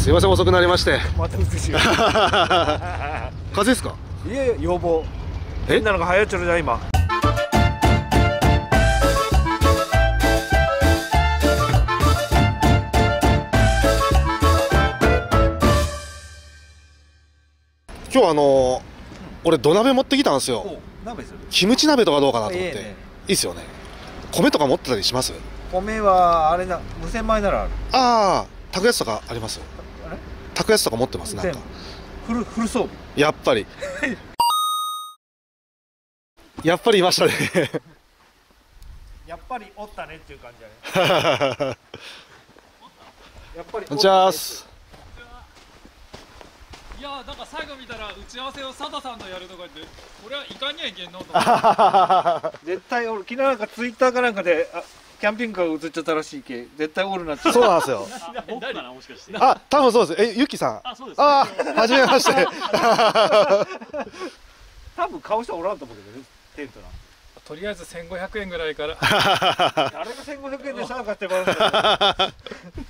すいません遅くなりまして。また美しい風邪ですか？いやいや予防。変なのが流行っちゃうじゃん今。今日俺土鍋持ってきたんですよ。鍋する？キムチ鍋とかどうかなと思って。いいですよね。米とか持ってたりします？米はあれだ、無洗米ならある。ああ、炊くやつとかあります。あれ？炊くやつとか持ってます。なんか。フル装備。やっぱり。やっぱりいましたね。やっぱりおったねっていう感じだね。やっぱり。こんにちは。いやー、なんか最後見たら打ち合わせを佐田さんのやるとか言って、これはいかにゃいけんのとか。絶対俺昨日なんかツイッターかなんかでキャンピングカーが映っちゃったらしいけ、絶対オールなっちゃう。そうなんですよ。僕かなもしかして。あ、多分そうです。ゆきさん。あ、そうです。あ、初めまして。多分顔しておらんと思うけどね。テントな。とりあえず1500円ぐらいから。誰が1500円でさあ買ってもらうんだ。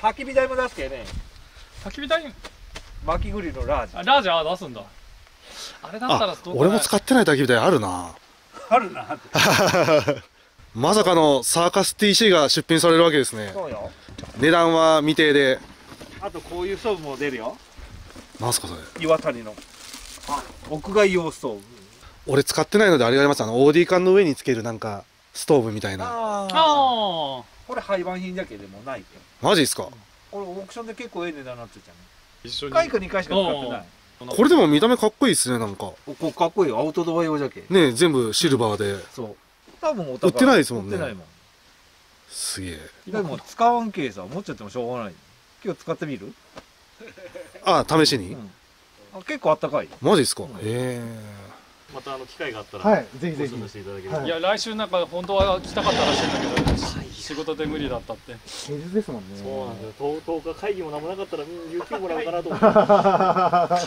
焚き火台も出すけね。焚き火台。巻き栗のラージ。ラージャー出すんだ。あれだったら俺も使ってない焚き火台あるな。あるな。まさかのサーカス TC が出品されるわけですね。そうよ。値段は未定で。あとこういうストーブも出るよ。なんすかそれ？岩谷の。あ、屋外用ストーブ。俺使ってないのであれがあります。OD 缶の上につけるなんかストーブみたいな。ああ。これ廃盤品だけでもないけど。マジですか？これオークションで結構ええ値段になってるじゃん。1回か2回しか使ってない。これでも見た目かっこいいですね。なんかかっこいいよ。アウトドア用じゃけね。全部シルバーで。そう多分お宝売ってないですもんね。すげえ。でも使わんけえさ、持っちゃってもしょうがない。今日使ってみる？あ、試しに。結構あったかい。マジですか？へえ。また機会があったら、はい、ぜひぜひ。いや来週なんか本当は来たかったらしいんだけど、仕事で無理だったって。平日ですもんね。そうなんだよ。10日会議も何もなかったら有給もらおうかなと思って。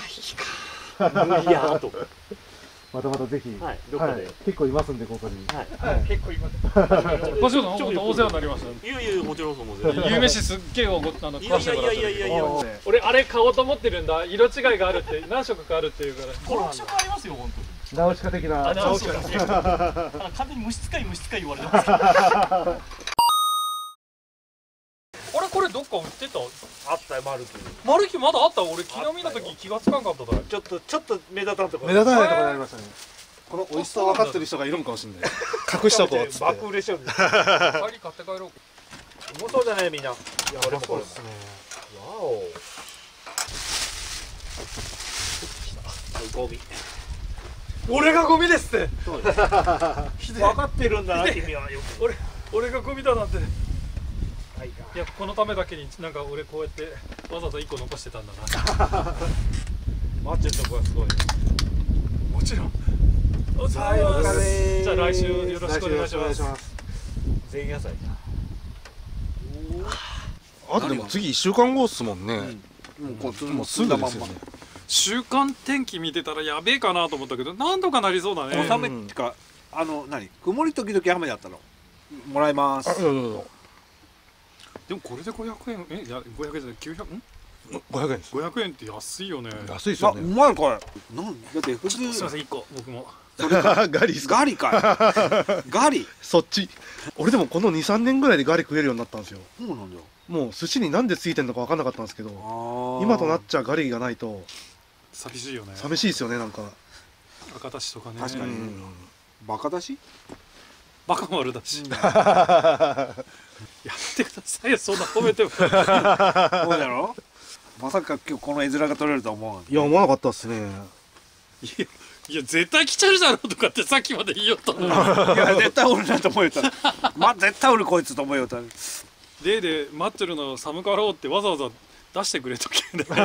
会議か。無理やと。またまたぜひ。はい。どこで。結構いますんでここに。はい。結構います。ご主人本当大世話になりました。ゆうもちろんそうも全然。ゆうめしすっげえおごったの。いやいやいやいやいや。俺あれ買おうと思ってるんだ。色違いがあるって何色かあるっていうから。5、6色ありますよ本当。ナウシカ的な。完全に虫使い言われてます。あれこれどっか売ってた？あったよマルキ。マルキまだあった？俺昨日見た時気がつかんかっただ。ちょっと目立たんとこ。目立たないとこにありましたね。この美味しさ分かってる人がいるんかもしれない。隠しとこうっつって。爆売れしちゃうんです。帰り買って帰ろう。重そうじゃないみんな。いや俺もこれ。わお。ゴミ。俺がゴミですって。分かってるんだな君は。俺がゴミだなんて。いやこのためだけになんか俺こうやってわざわざ1個残してたんだな。マッチのとこはすごい。もちろん。お疲れ様です。じゃあ来週よろしくお願いします。前夜祭。あとでも次1週間後っすもんね。もうすぐだまんま。週間天気見てたらやべえかなと思ったけど、なんとかなりそうだね。雨ってか、何、曇り時々雨だったの。もらいます。でもこれで500円、え、500円じゃない、900、ん？500円です。500円って安いよね。安いですよね。うまいこれ。なんだって普通。すみません1個僕も。ガリガリかい。ガリ。そっち。俺でもこの2、3年ぐらいでガリ食えるようになったんですよ。そうなんだよ。もう寿司になんでついてんのか分かんなかったんですけど、今となっちゃガリがないと。寂しいよね。寂しいですよね、なんか。赤だしとかね。確かに。バカだし。バカ丸だし。やってくださいよ、そんな褒めても。そうだろ。まさか今日この絵面が取れるとは思う。いや、思わなかったっすね。いや、絶対来ちゃうじゃろとかってさっきまで言いよったの。いや、絶対俺だと思えた。ま、絶対俺こいつと思えよった。で待ってるの寒かろうってわざわざ。出してくれたけど、いや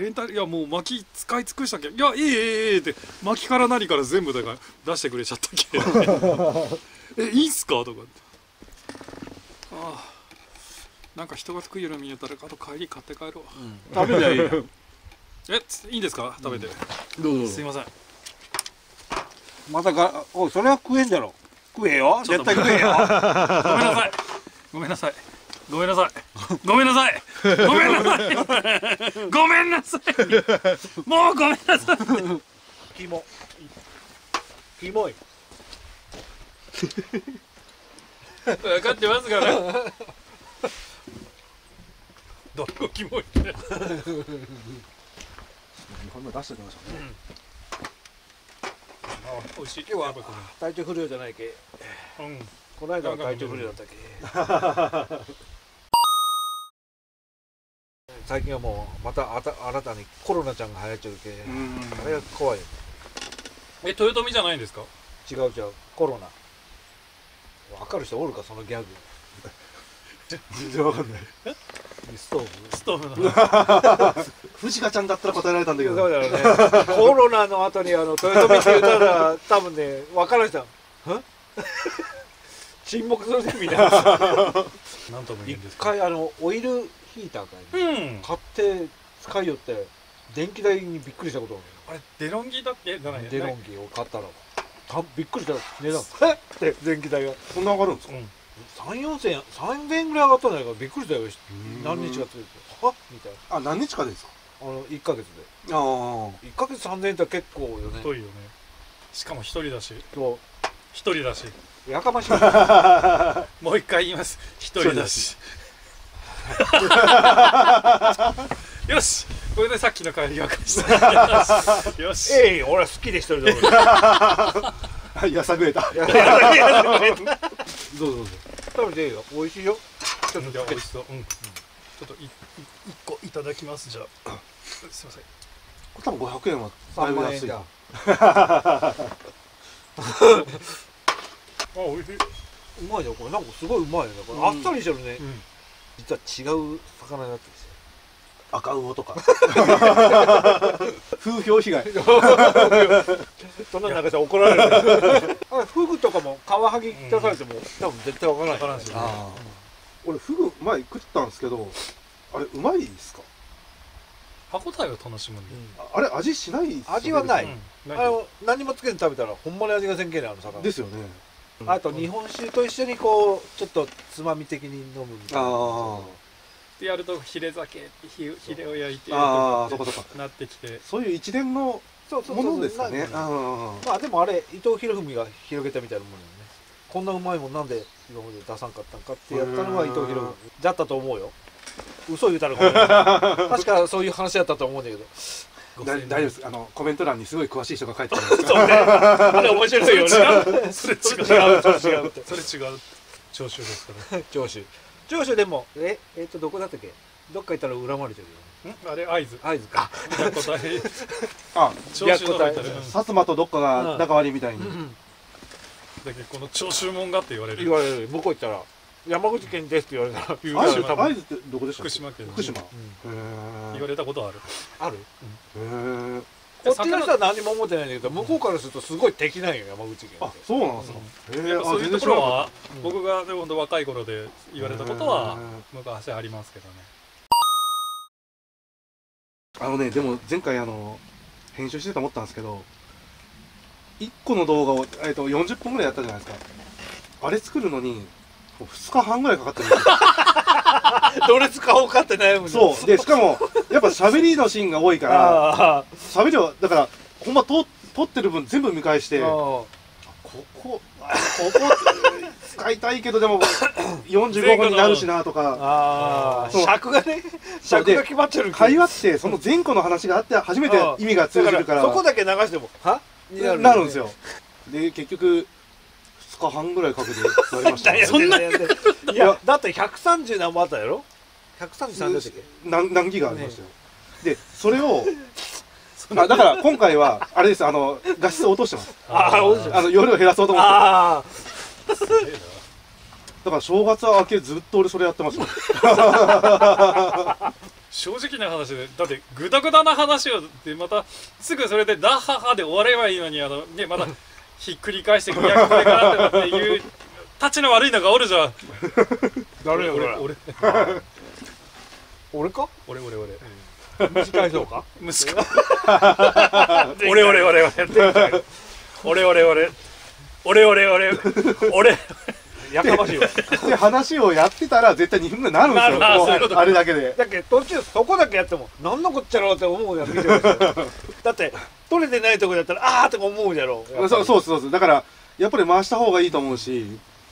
レンタル、いやもう薪使い尽くしたけ、いやええって薪から何から全部だから出してくれちゃったけど、えいいんすかとかって、ああなんか人が食いように見えたらあと帰り買って帰ろう、食べりゃいい、えいいんですか食べて、どうぞすいません、またがおそれは食えんだろ、食えよ絶対食えよ、ごめんなさいごめんなさい。ごめんなさいごめんなさいごめんなさいごめんなさいもうごめんなさいキモキモい分かってますからどこキモいって今出してきましたね、うん、おいしい。今日は体調不良じゃないけ、うん、この間は体調不良だったけ最近はもうまた新たにコロナちゃんが流行っちゃうけ、あれが怖い。豊臣じゃないんですか？違う違う、コロナ。分かる人おるか、そのギャグ。全然分かんない。ストーブの藤香ちゃんだったら答えられたんだけど、そうだよね。コロナの後に豊臣って言ったら多分ね、分からん人は沈黙するみたいな。なんとも言うんですか。一回オイルヒーター買って使いよって電気代にびっくりしたことがある。あれデロンギだっけ？デロンギを買ったらびっくりした値段。えって電気代がそんな上がるんですか？3,000円ぐらい上がったんじゃないか。びっくりしたよ。何日かついてはみたいな。あ、何日かですか？1ヶ月で。ああ、1ヶ月3,000円って結構よね。太いよね。しかも一人だし。そう、一人だし。やかましい。もう一回言います。一人だし。よし、これでさっきの帰りが返した。よし。ええ、俺は好きで一人で。やさぐれた。どうぞどうぞ。食べていいよ。美味しいよ。ちょっと美味しそう。うん。ちょっと1個いただきますじゃあ。すみません。多分500円は3万円だ。あ、美味しい。うまいよこれ。なんかすごいうまいね。これあっさりしてるね。実は違う魚になってるんですよ。赤魚とか。風評被害。そんな中じゃ怒られる。あ、フグとかもカワハギ出されても多分絶対わからない。俺フグ前食ったんですけど、あれうまいですか？歯応えを楽しむ。あれ味しない。味はない。何もつけず食べたらほんまに味がせんけない魚。ですよね。あと日本酒と一緒にこうちょっとつまみ的に飲むみたいな。ってやるとヒレ酒、ヒレを焼いてなってきて、そういう一連のものですかね。まあでもあれ伊藤博文が広げたみたいなもんよね。こんなうまいもんなんで今まで出さんかったんかってやったのは伊藤博文だったと思うよ。嘘言うたらごめん。確かそういう話だったと思うんだけど。大丈夫です。コメント欄にすごい詳しい人が書いてます。そうね、あれ面白いよね。それ違う長州ですから。長州でもどこだったっけ？どっか行ったら恨まれてるよ。あれ会津か。あ、長州とか行ったら薩摩とどっかが仲悪いみたいに。だけどこの長州門がって言われる。向こう行ったら山口県ですって言われたら。会津ってどこでした？福島県。福島。言われたことある。ある？こっちの人は何も思ってないんだけど、向こうからするとすごい敵なんよ、山口県。あ、そうなんですか。そういうところは僕がでも本当若い頃で言われたことは昔ありますけどね。でも前回編集してて思ったんですけど、1個の動画を40分ぐらいやったじゃないですか。あれ作るのに2日半ぐらいかかってるんですよ。どれ使おうかって悩むんです。そうで、しかもやっぱ喋りのシーンが多いから、喋りをだからほんま撮ってる分全部見返して、ここ使いたいけどでも45分になるしなとか、尺が決まっちゃう。会話ってその前後の話があって初めて意味が通じるから、そこだけ流してもはなるんですよ。で結局2日半ぐらいかけてやりましたね。そんな。いやだって130何もあったやろ。133でしたっけ？何ギガありましたよ。でそれをだから今回はあれです、画質を落としてます。夜を減らそうと思って。だから正月明けずっと俺それやってました。正直な話で、だってグダグダな話をでまたすぐそれでダッハハで終わればいいのに、ね、またひっくり返してこれからっていうたちの悪いのがおるじゃん。誰よ俺か？俺。短いそうか？息子。俺。やかましいわって話をやってたら絶対2分ぐらいになるんですよ、あれだけで。だけど途中そこだけやっても何のこっちゃろうって思うやつだって取れてないとこだったらああって思うじゃろう。そうそうそう、だからやっぱり回した方がいいと思うし、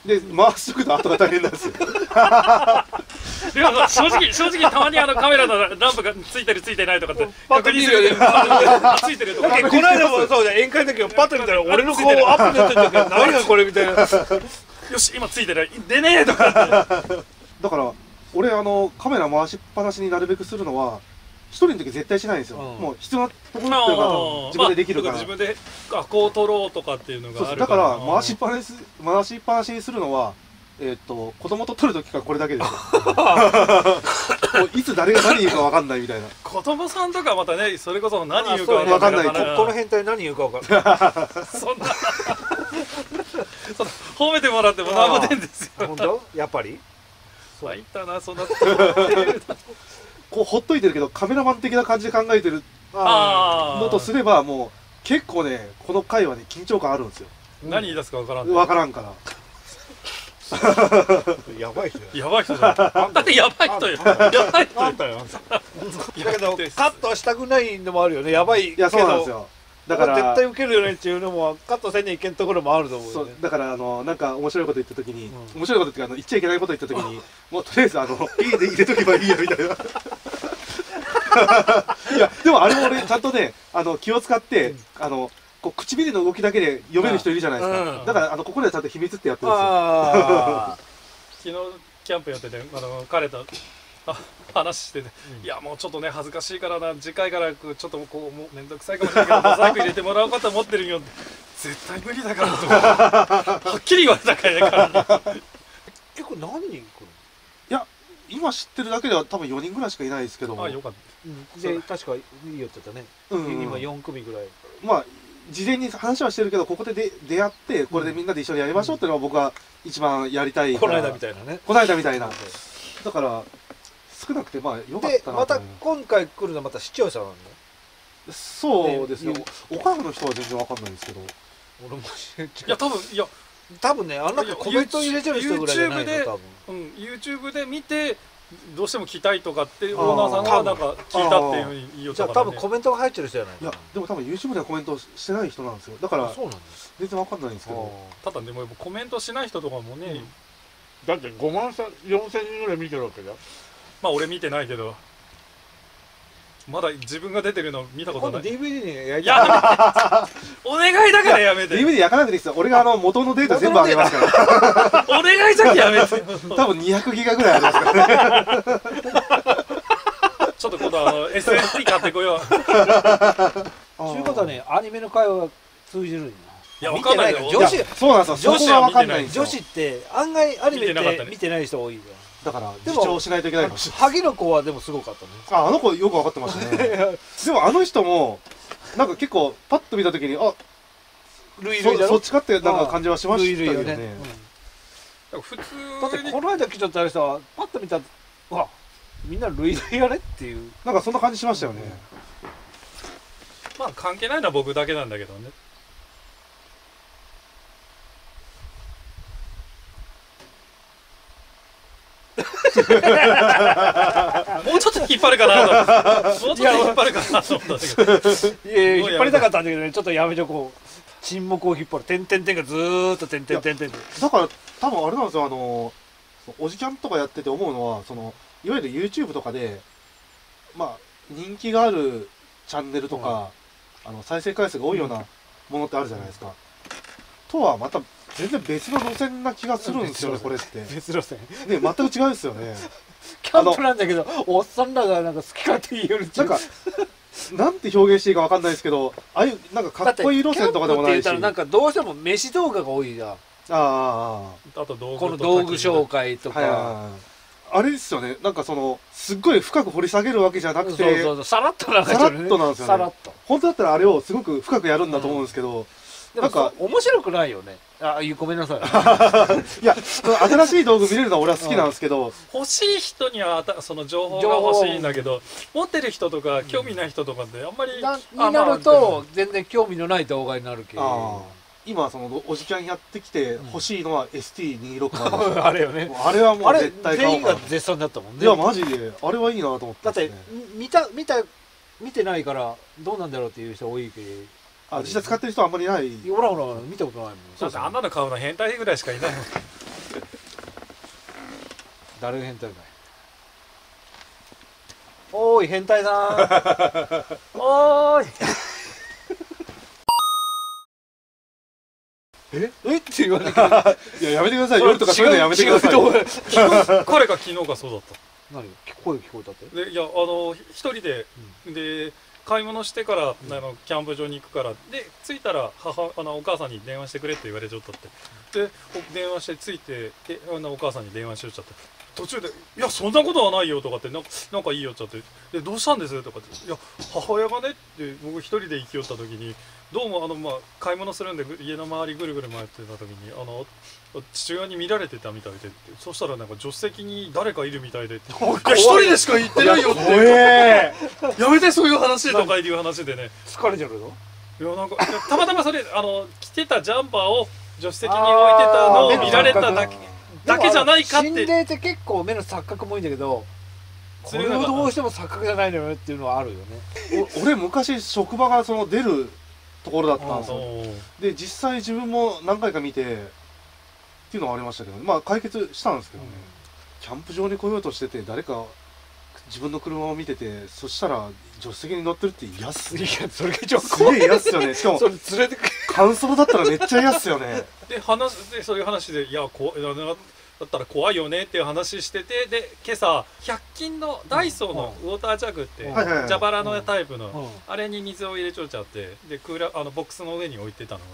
で回しとくと後が大変なんですよ。でも正直たまにカメラのランプがついてるついてないとかって確認するよね。ついてるとか。この間もそうだ、宴会の時もパッと見たら俺の顔アップなってるから何やこれみたいな。よし今ついてない出ねえとか。だから俺カメラ回しっぱなしになるべくするのは一人の時絶対しないんですよ。もう必要なところっていうのが自分でできるから。自分でこう撮ろうとかっていうのがあるから。だから回しっぱなしにするのは。子供と撮るときからこれだけですよ。いつ誰が何言うか分かんないみたいな。子供さんとかまたね、それこそ何言うか分かんない。この変態何言うか分かんない。そんな褒めてもらっても何も出んですよ。本当？やっぱり。そういったな、そんな。こうほっといてるけどカメラマン的な感じで考えてるのとすれば、もう結構ねこの回はね緊張感あるんですよ。何言い出すか分からんから。やばい人やばい人じゃん。だってやばい人よ。やばい人だけどカットしたくないのもあるよね。やばいけど。そうなんですよ。だから絶対ウケるよねっていうのもカットせんにいけんところもあると思う。だからなんか面白いこと言った時に、面白いことっていうか言っちゃいけないこと言った時に、もうとりあえずAで入れとけばいいやみたいな。いやでもあれも俺ちゃんとね気を使って唇の動きだけで読める人いるじゃないですか。だからここでちゃんと秘密ってやってるんですよ。昨日キャンプやってて彼と話してて、いやもうちょっとね恥ずかしいからな、次回からちょっとこうもう面倒くさいかもしれないけどモザイク入れてもらおうかと思ってるよ。絶対無理だからとはっきり言われたからね。結構何人来る？いや今知ってるだけでは多分4人ぐらいしかいないですけど。あよかった。で確かいいよって言ったね。今4組ぐらい。まあ。事前に話はしてるけど、ここで出会ってこれでみんなで一緒にやりましょうっていうのが僕は一番やりたい。こないだみたいなね。こないだみたいな。だから少なくてまあよかったな。でまた今回来るのはまた視聴者なんだ。そうですね。岡山の人は全然わかんないんですけど。俺もいや多分ねあんなコメント入れてる人ぐらいじゃないの多分。YouTube で見て。どうしても聞きたいとかってオーナーさんがなんか聞いたっていうふうに言いよったからね。じゃあ多分コメントが入ってる人じゃない。いやでも多分 YouTube ではコメントしてない人なんですよ。だから全然わかんないんですけど。ただでもコメントしない人とかもね。だって5万4000人ぐらい見てるわけじゃん。まあ俺見てないけど。まだ自分が出てるの見たことない。DVD に焼いて。お願いだからやめて。DVD 焼かなくていいですよ。俺が元のデータ全部あげますから。お願いじゃんやめて。多分200ギガぐらいありますからね。ちょっと今度SSD 買ってこよう。ということはねアニメの会話が通じるんだ。いや分かんないよ。女子そうなんですよ。女子は分かんない。女子って案外アニメって見てない人多い。だから自重しないといけないかもしれない。萩の子はでもすごかったね。あの子よく分かってましたね。でもあの人もなんか結構パッと見た時にあルイルイだろそっちかってなんか感じはしましたよね。普通だってこの間来ちゃったあれ人はパッと見たわみんなルイルイやれっていうなんかそんな感じしましたよね。まあ関係ないのは僕だけなんだけどね。もうちょっと引っ張るかなと。もうちょっと引っ張るかなと思ったんだけど。引っ張りたかったんだけどね、ちょっとやめとこう。沈黙を引っ張る。点々点がずーっと点々点々。だから多分あれなんですよ。おじキャンとかやってて思うのは、いわゆる YouTube とかで、まあ人気があるチャンネルとか、再生回数が多いようなものってあるじゃないですか。とはまた。全然別の路線な気がするんですよね、これって。別路線。ね、全く違うですよね。キャンプなんだけど、おっさんらがなんか好き勝手言う。なんか、なんて表現していいかわかんないですけど、ああいうなんかかっこいい路線とかでもないし。だってなんかどうしても飯動画が多いじゃん。あと道具。この道具紹介とか。あれですよね、なんかすっごい深く掘り下げるわけじゃなくて。さらっとなんですよね。さらっとなんですよね。さらっと。本当だったらあれをすごく深くやるんだと思うんですけど。なんか面白くないよね。あ、ごめんなさい。いや、新しい道具見れるのは俺は好きなんですけど、欲しい人にはその情報が欲しいんだけど、持ってる人とか興味ない人とかってあんまりになると全然興味のない動画になるけど、今そのおじキャンやってきて欲しいのは ST260 あれよね。あれはもう絶対買おうかな。全員が絶賛だったもんね。いやマジであれはいいなと思って、ね、だって見てないからどうなんだろうっていう人多いけど、あ実際使ってる人はあんまりいない。ほらほら見たことないもん。そうですね、あんなの買うの変態ぐらいしかいないもん。誰が変態かい。おーい変態さん。おーい。えって言われていややめてください。夜とかそういうのやめてください。彼が昨日がそうだった。何声聞こえたって。でいや一人で、うん、で買い物してから、うん、キャンプ場に行くからで着いたらお母さんに電話してくれって言われちゃったって。で電話して着いてお母さんに電話しよっちゃって、途中で「いやそんなことはないよ」とかってなんか言いよっちゃって「でどうしたんです?」とかって「いや母親がね」って僕一人で行きよった時に。どうもまあ、買い物するんで家の周りぐるぐる回ってた時に父親に見られてたみたいで、そしたらなんか助手席に誰かいるみたいで「一人でしか行ってないよ」って「やめてそういう話」とかいう話でね。疲れちゃうけど、いやなんかたまたまそれ着てたジャンパーを助手席に置いてたのを見られただけじゃないかって。心霊って結構目の錯覚もいいんだけど、これをどうしても錯覚じゃないのよっていうのはあるよね。俺昔職場が出るところだったんですよ。で実際自分も何回か見てっていうのはありましたけど、まあ解決したんですけどね、キャンプ場に来ようとしてて誰か自分の車を見てて、そしたら助手席に乗ってるって嫌っすね。いやそれが一番怖い。すげえ嫌っすよね。しかもそれ連れて感想だったらめっちゃ嫌っすよね。でそういう話で「いや怖いな」だったら怖いよねっていう話してて、で今朝100均のダイソーのウォータージャグって蛇腹のタイプのあれに水を入れちゃってでボックスの上に置いてたのが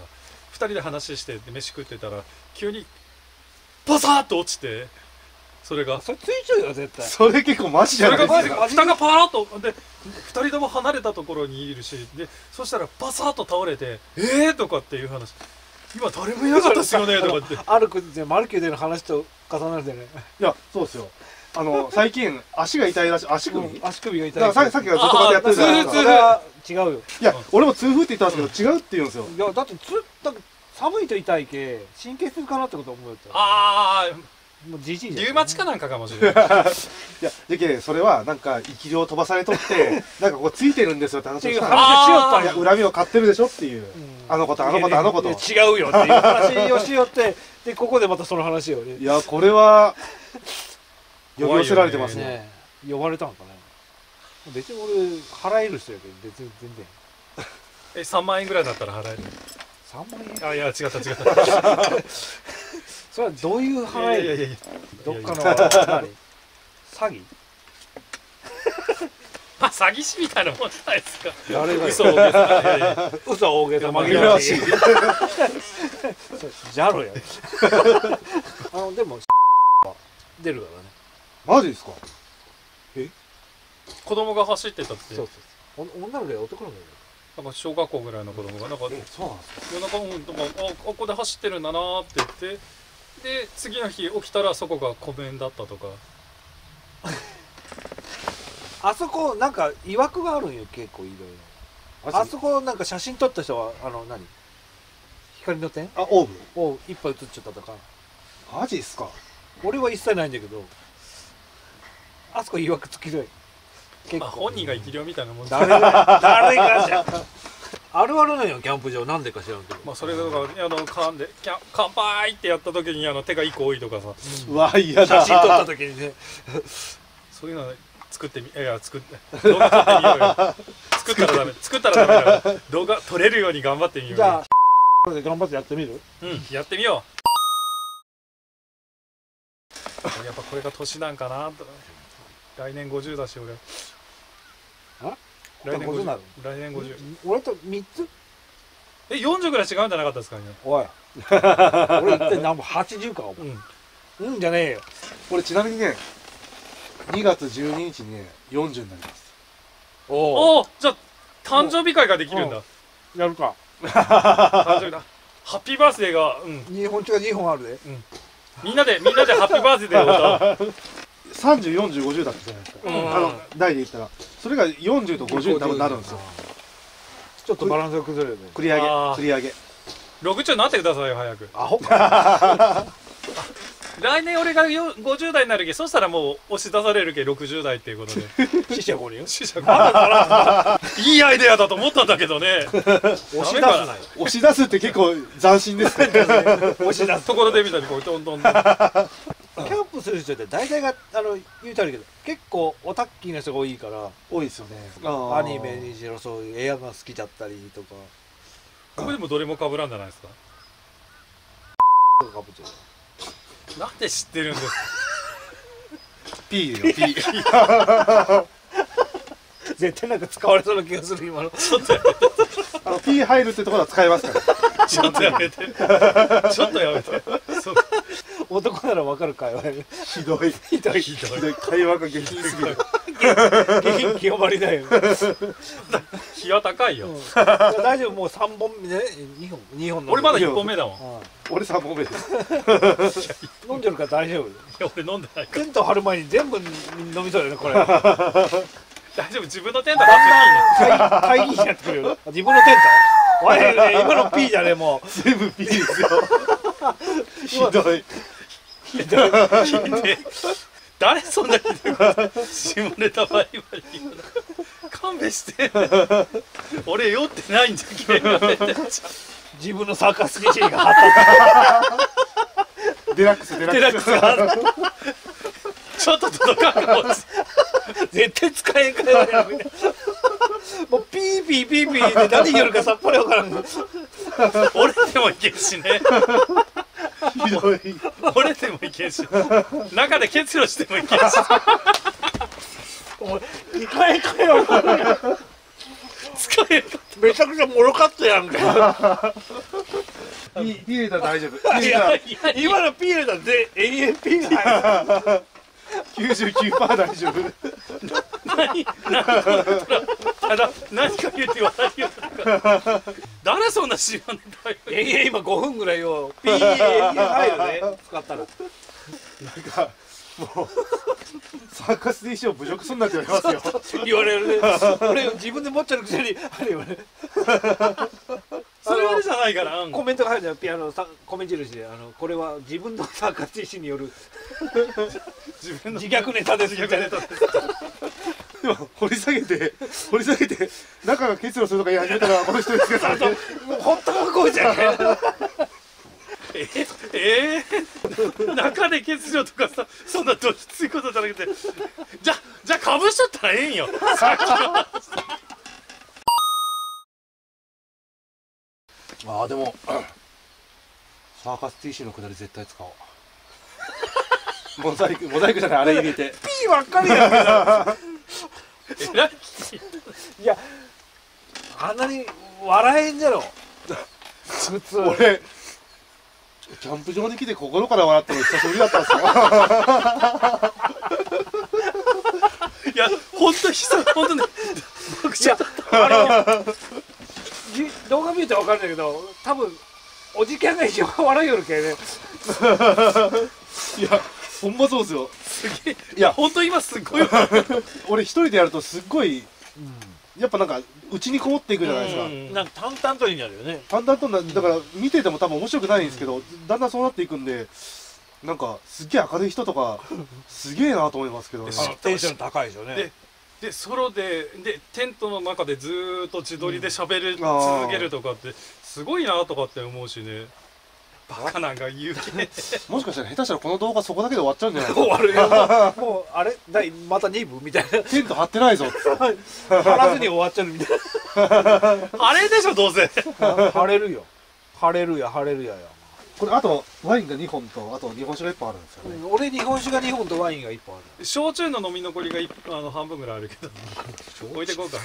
2人で話してで飯食ってたら急にパサーッと落ちて、それがそれついちゃうよ絶対。それ結構マジじゃないですか。それがマジで蓋がパラッとで2人とも離れたところにいるし、でそしたらパサーッと倒れて「ええ!」とかっていう話。今誰もいなかったっすよねとかって歩くってマルキューでの話と重なるんだよね。いやそうですよ。最近足が痛いらしい。足首が痛い。だからさっきからずっとこうやってるじゃないですか。痛風違うよ。いや俺も痛風って言ったんですけど違うって言うんですよ。いやだって寒いと痛いけ神経痛かなってこと思うよ。ああもうじじいじゃん。リウマチかなんかかもしれない。いやでけそれはなんか生き量飛ばされとってなんかこうついてるんですよって話をしたら恨みを買ってるでしょっていう。あのこと違うよっていう話をしよって、でここでまたその話をね。いやこれは呼び寄せられてますね。呼ばれたのかね。別に俺払える人やけど別に全然。3万円ぐらいだったら払える。3万円。あいや違ったそれはどういう払える、どっかの詐欺詐欺師みたいなもんじゃないですか。嘘大げさ。嘘大げさ。紛らわしい。ジャロや。でも出るからね。マジですか。え？子供が走ってたって。そう。女の子や男の子や。なんか小学校ぐらいの子供がなんかそうなんです。夜中本当あここで走ってるんだなーって言って、で次の日起きたらそこが湖面だったとか。あそこなんかいわくがあるんよ結構いろいろ。あそこなんか写真撮った人は何光の点あオーブをいっぱい写っちゃったとか。マジっすか。俺は一切ないんだけど、あそこいわくつきどい結構本人が生き量みたいなもん。誰がじゃん。あるのよキャンプ場なんでか知らんけど、まあそれとか缶で乾杯ってやった時に手が1個多いとかさ、うわ嫌だ。写真撮った時にねそういうのは動画撮ってみようよ。作ったらダメだ。動画撮れるように頑張ってみよう。じゃあで頑張ってやってみる。うんやってみよう。やっぱこれが年なんかなと。来年50だし俺。あ？来年50なの？来年50。俺と3つ？40ぐらい違うんじゃなかったですかね。おい。俺一体何も80か。うんじゃねえよ。俺ちなみにね。2月12日にね40になります。おおじゃあ誕生日会ができるんだ。やるか。誕生日だ。ハッピーバースデーが日本中が2本あるで、みんなでハッピーバースデーを歌う。304050だったじゃないですか代で言ったら。それが40と50に多分なるんですよ。ちょっとバランスが崩れるね。繰り上げ60になってくださいよ早く。アホか。来年俺が50代になるけ、そしたらもう押し出されるけ60代っていうことで。死者5人？死者5人からいいアイデアだと思ったんだけどね。押し出すって結構斬新ですね。押し出すところでみたいにこうトントントン。キャンプする人って大体が言うとあるけど、結構オタッキーな人が多いから。多いですよね。アニメにしろそういう映画が好きだったりとか。これでもどれも被らんじゃないですか。なんで知ってるんですか。P よ P。絶対なんか使われそうな気がする今の。ちょっとやめて。P 入るってところは使えますから。ちょっとやめて。ちょっとやめて。男ならわかる会話。ひどいひどいひどい会話が激しすぎる。元気呼ばれないよ。日は高いよ。大丈夫、もう3本目ね、2本。俺まだ1本目だもん。俺3本目です。飲んでるから大丈夫。いや俺飲んでない。テント張る前に全部飲みそうだよねこれ。大丈夫、自分のテント張ってないの。会議になってくるよ。自分のテント。あれ今の P だねもう。全部 P ですよ。ひどい。ひどい。誰そんなひどいこと下ネタバリバリ言うの。勘弁して。俺酔ってないんじゃけん。自分のサーカス劇が張った。デラックスデラックス。ちょっと届かんかも。絶対使えんからやめ。もうピーピーピーピーで何言うかさっぱりわからん。俺でもいけるしね。ひどい。俺でもいけるし、中で結露してもいけるし。2回かよ。使えめちゃくちゃもろかったやんか。ピー入れたら大丈夫。今のピー入れたら永遠ピー入る。99%大丈夫。何か言って笑いよ。誰そんな知らないよ。いや今5分ぐらいをピー入るね使ったら。なんかもうサーカスで衣装侮辱すんなって言われますよ。言われるね。俺自分で持っちゃうくせにあれ言われる。それはあれじゃないから。コメントが入るじゃん、コメント印でこれは自分のサーカス意思による自虐ネタですみたいな。でも掘り下げて中が結露するとか言い始めたらこの人ですからね。ほっとここじゃん。中で結露とかさ、そんなどきついことじゃなくて、じゃあかぶしちゃったらええんよ。ああでもサーカス T シのくだり絶対使おう。モザイクじゃないあれ入れて。ピーばっかりやん。いやあんなに笑えんじゃろ普通。俺キャンプ場に来て心から笑ったの久しぶりだったんですよ。いや本当に僕ちょっとあれ。動画見ると分かるんだけど、多分おじきゃんが一番笑いよるけどね。いやほんまそうですよ。すげえ。いや本当今すっごい俺一人でやるとすっごい、やっぱなんかうちにこもっていくじゃないですか。なんか淡々とになるよね。淡々とな、だから見てても多分面白くないんですけど、だんだんそうなっていくんで、なんかすっげえ明るい人とかすげえなと思いますけどね。テンション高いですよね。でソロでテントの中でずーっと自撮りで喋り続けるとかってすごいなとかって思うしね。バカなんか言うけもしかしたら下手したらこの動画そこだけで終わっちゃうんじゃないですか。もうあれまた2部みたいな。テント張ってないぞ張らずに終わっちゃうみたいな。あれでしょどうせ。張れるや。これあとワインが2本とあと日本酒が1本あるんですよね。俺日本酒が2本とワインが1本ある。焼酎の飲み残りが半分ぐらいあるけど置いてこうか。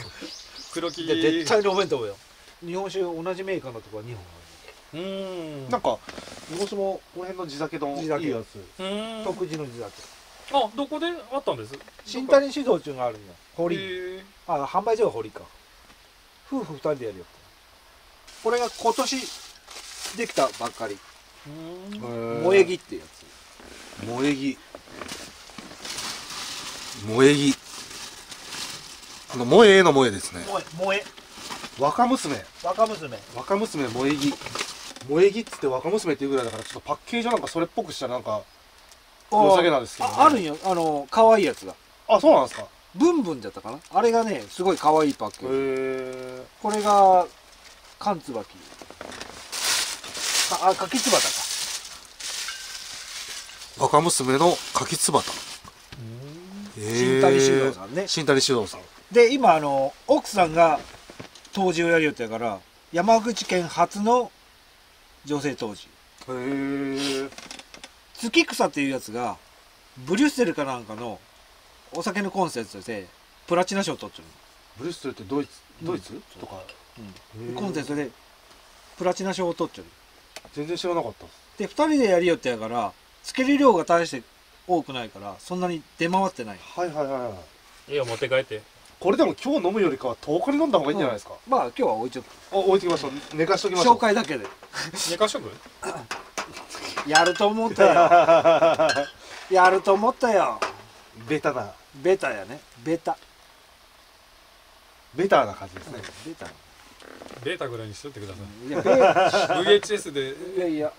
黒木絶対飲めんと思うよ。日本酒同じメーカーのとこは2本ある。なんか日本酒もこの辺の地酒丼いいやつ、特自の地酒。あ、どこであったんです。新谷酒造中があるんだ。堀、あ、販売所は堀か。夫婦2人でやるよ。これが今年できたばっかり。萌え木ってやつ。萌え木。萌えの萌えですね。若娘。若娘萌え木。萌えぎっつって若娘っていうぐらいだから、ちょっとパッケージはなんかそれっぽくしたらなんか申し訳なんですけど、ね、あるんよ、可愛いやつが。あ、そうなんですか。ブンブンだったかな、あれがねすごい可愛いパッケージ。これが缶つばき、あ、かきつばたか、若娘のかきつばた、新谷志郎さんね。新谷志郎さんで、今奥さんが杜氏をやるよってやから山口県初の女性杜氏。月草っていうやつがブリュッセルかなんかのお酒のコンセントでプラチナ賞を取ってる。ブリュッセルってドイツ、うん、とか、うん、コンセントでプラチナ賞を取ってる。全然知らなかったで、2人でやりよってやからつける量が大して多くないからそんなに出回ってない。はいはいはい。いいよ、持って帰って。これでも今日飲むよりかは10日に飲んだ方がいいんじゃないですか。うん、まあ今日は置いとく。置いてきましょう。寝かしときましょう。紹介だけで寝かしとくやると思ったよやると思ったよ。ベタだ。ベタやね。ベタな感じですね。ベタぐらいにしとってください。VHS で。いやいや。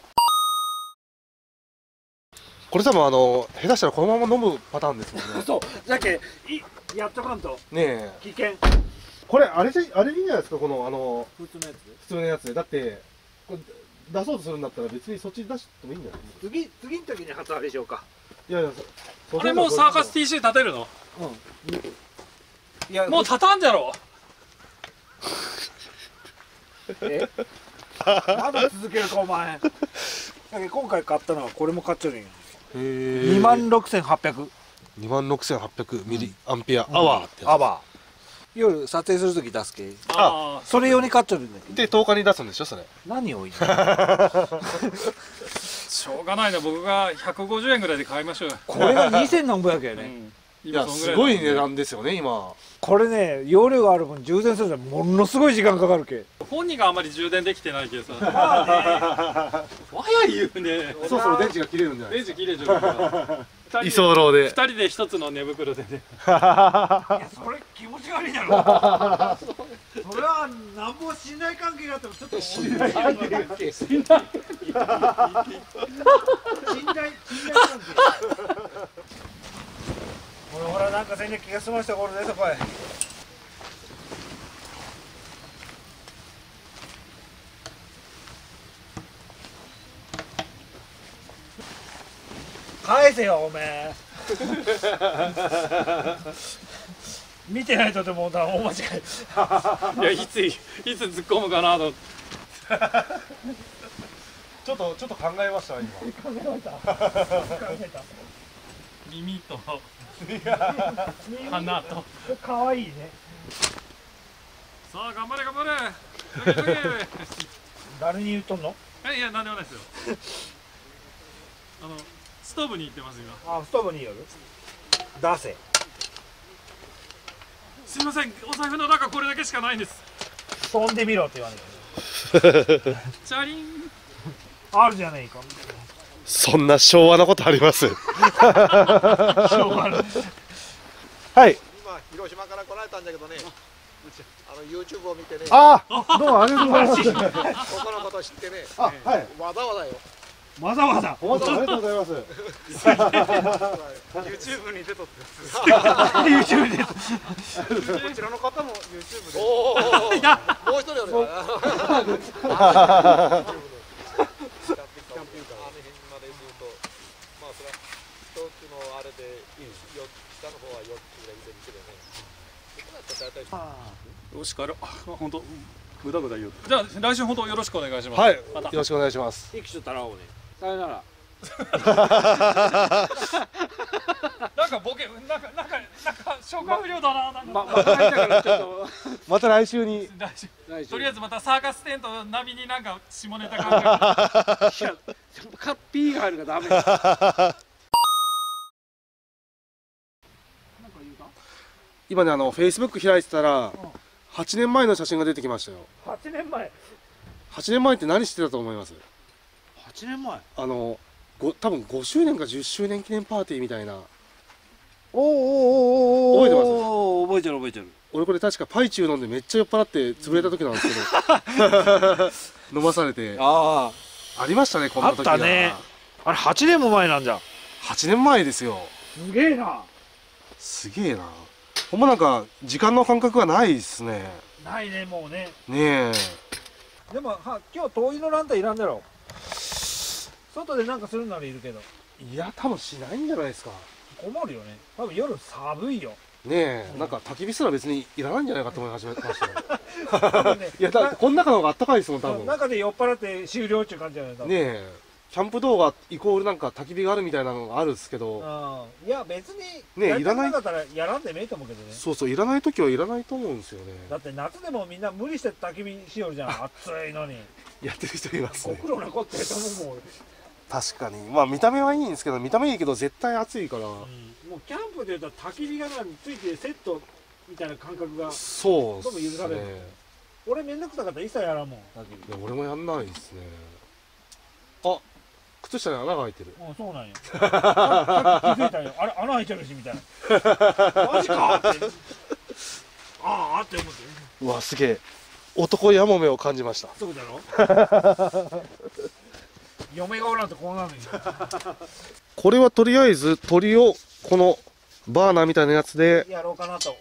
これ多分下手したらこのまま飲むパターンですもんね。そう。だけやっとかんと。ねえ。危険。これあれいいんじゃないですか、この普通のやつで。だってこれ出そうとするんだったら別にそっち出してもいいんじゃないですか。次の時に発話でしょうか。いやいや。あれもうサーカス TC 立てるの？うん。いやもう立たんじゃろ。え？まだ続けるかお前。今回買ったのはこれも買っちゃうねん。26,800。26,800ミリアンペアアワーって。アワー。夜撮影するとき出すけ。ああ。それ用に買っちゃうんだよ。で10日に出すんでしょそれ。何を言って。しょうがないね、僕が150円ぐらいで買いましょう。これが2000何百円やね。いやすごい値段ですよね今。これね容量がある分充電するのにものすごい時間かかるけ。本人があんまり充電できてないけどさ。早い言うね。そろそろ電池が切れるんじゃない。電池切れちゃうから。居候で。2人で1つの寝袋でね。いやそれ気持ち悪いだろ。それはなんも信頼関係があってもちょっと信頼関係。ほらなんか全然気が済ましたこれでそこへ。返せよおめえ。見てないとでも大間違い。いやいつ突っ込むかなと。ちょっと考えました今。考えた。耳と。花と可愛いね。さあ頑張れ頑張れ。誰に言っとんの？いや何でもないですよ。ストーブに行ってます今。あ、ストーブに寄る。出せ。すみません、お財布の中これだけしかないんです。飛んでみろって言われて。チャリン。あるじゃないか。そんな昭和なことあります。はい。今広島から来られたんだけどね。YouTube を見てね。ああ、どうもありがとうございます。ここのこと知ってね。あ、はい。わざわざよ。わざわざ。本当ありがとうございます。YouTube に出とって。YouTube で。こちらの方も YouTube で。おお。いや、もう一人おる。よし、帰ろう。本当ぐだぐだ言う。じゃあ来週本当よろしくお願いします。はい、よろしくお願いします。息しとったらおうね。さよなら。なんかボケ、なんか消化不良だな。また来週に。とりあえずまたサーカステント並みになんか下ネタ考える。いや、カッピーが入るからダメ。今ね、Facebook 開いてたら、8年前の写真が出てきましたよ。8年前 ?8 年前って何してたと思います ?8 年前多分5周年か10周年記念パーティーみたいな。おーおーおーおーおーおー、覚えてます？覚えてる覚えてる。俺これ確かパイチュー飲んでめっちゃ酔っ払って潰れた時なんですけど飲まされて。ああ、ありましたね、こんな時があったね。あれ8年も前なんじゃ。8年前ですよ。すげえな、すげえな。ほんまなんか時間の感覚がないですね。ないね、もうね。ねえ、でもは今日灯油のランタンいらんだろ。外でなんかするならいるけど。いや、多分しないんじゃないですか。困るよね、多分夜寒いよね。え、なんか焚き火すら別にいらないんじゃないかと思い始めましたね。いや、だってこの中の方があったかいですもん、多分。中で酔っ払って終了っていう感じじゃないか。ねえ、キャンプ動画イコールなんか焚き火があるみたいなのがあるんですけど、いや別にね、いらないだったらやらんでもいいと思うけどね。そうそう、いらない時はいらないと思うんですよね。だって夏でもみんな無理して焚き火しよるじゃん、暑いのに。やってる人いますね。ご苦労なことやと思う。確かに、まあ見た目はいいんですけど、見た目いいけど絶対暑いから、うん、もうキャンプでいうと焚き火がついてセットみたいな感覚が。そうですね。俺めんどくさかったら一切やらんもん、焚き火。いや俺もやんないですね。あ、靴下に穴が開いてる。あ、そうなんや。さっき気づいたよ、あれ穴開いてるしみたいな。マジかって。ああって思って。うわ、すげえ。男やもめを感じました。そうだろ。嫁がおらんとこうなるんや。これはとりあえず鳥をこのバーナーみたいなやつでやろうかなと。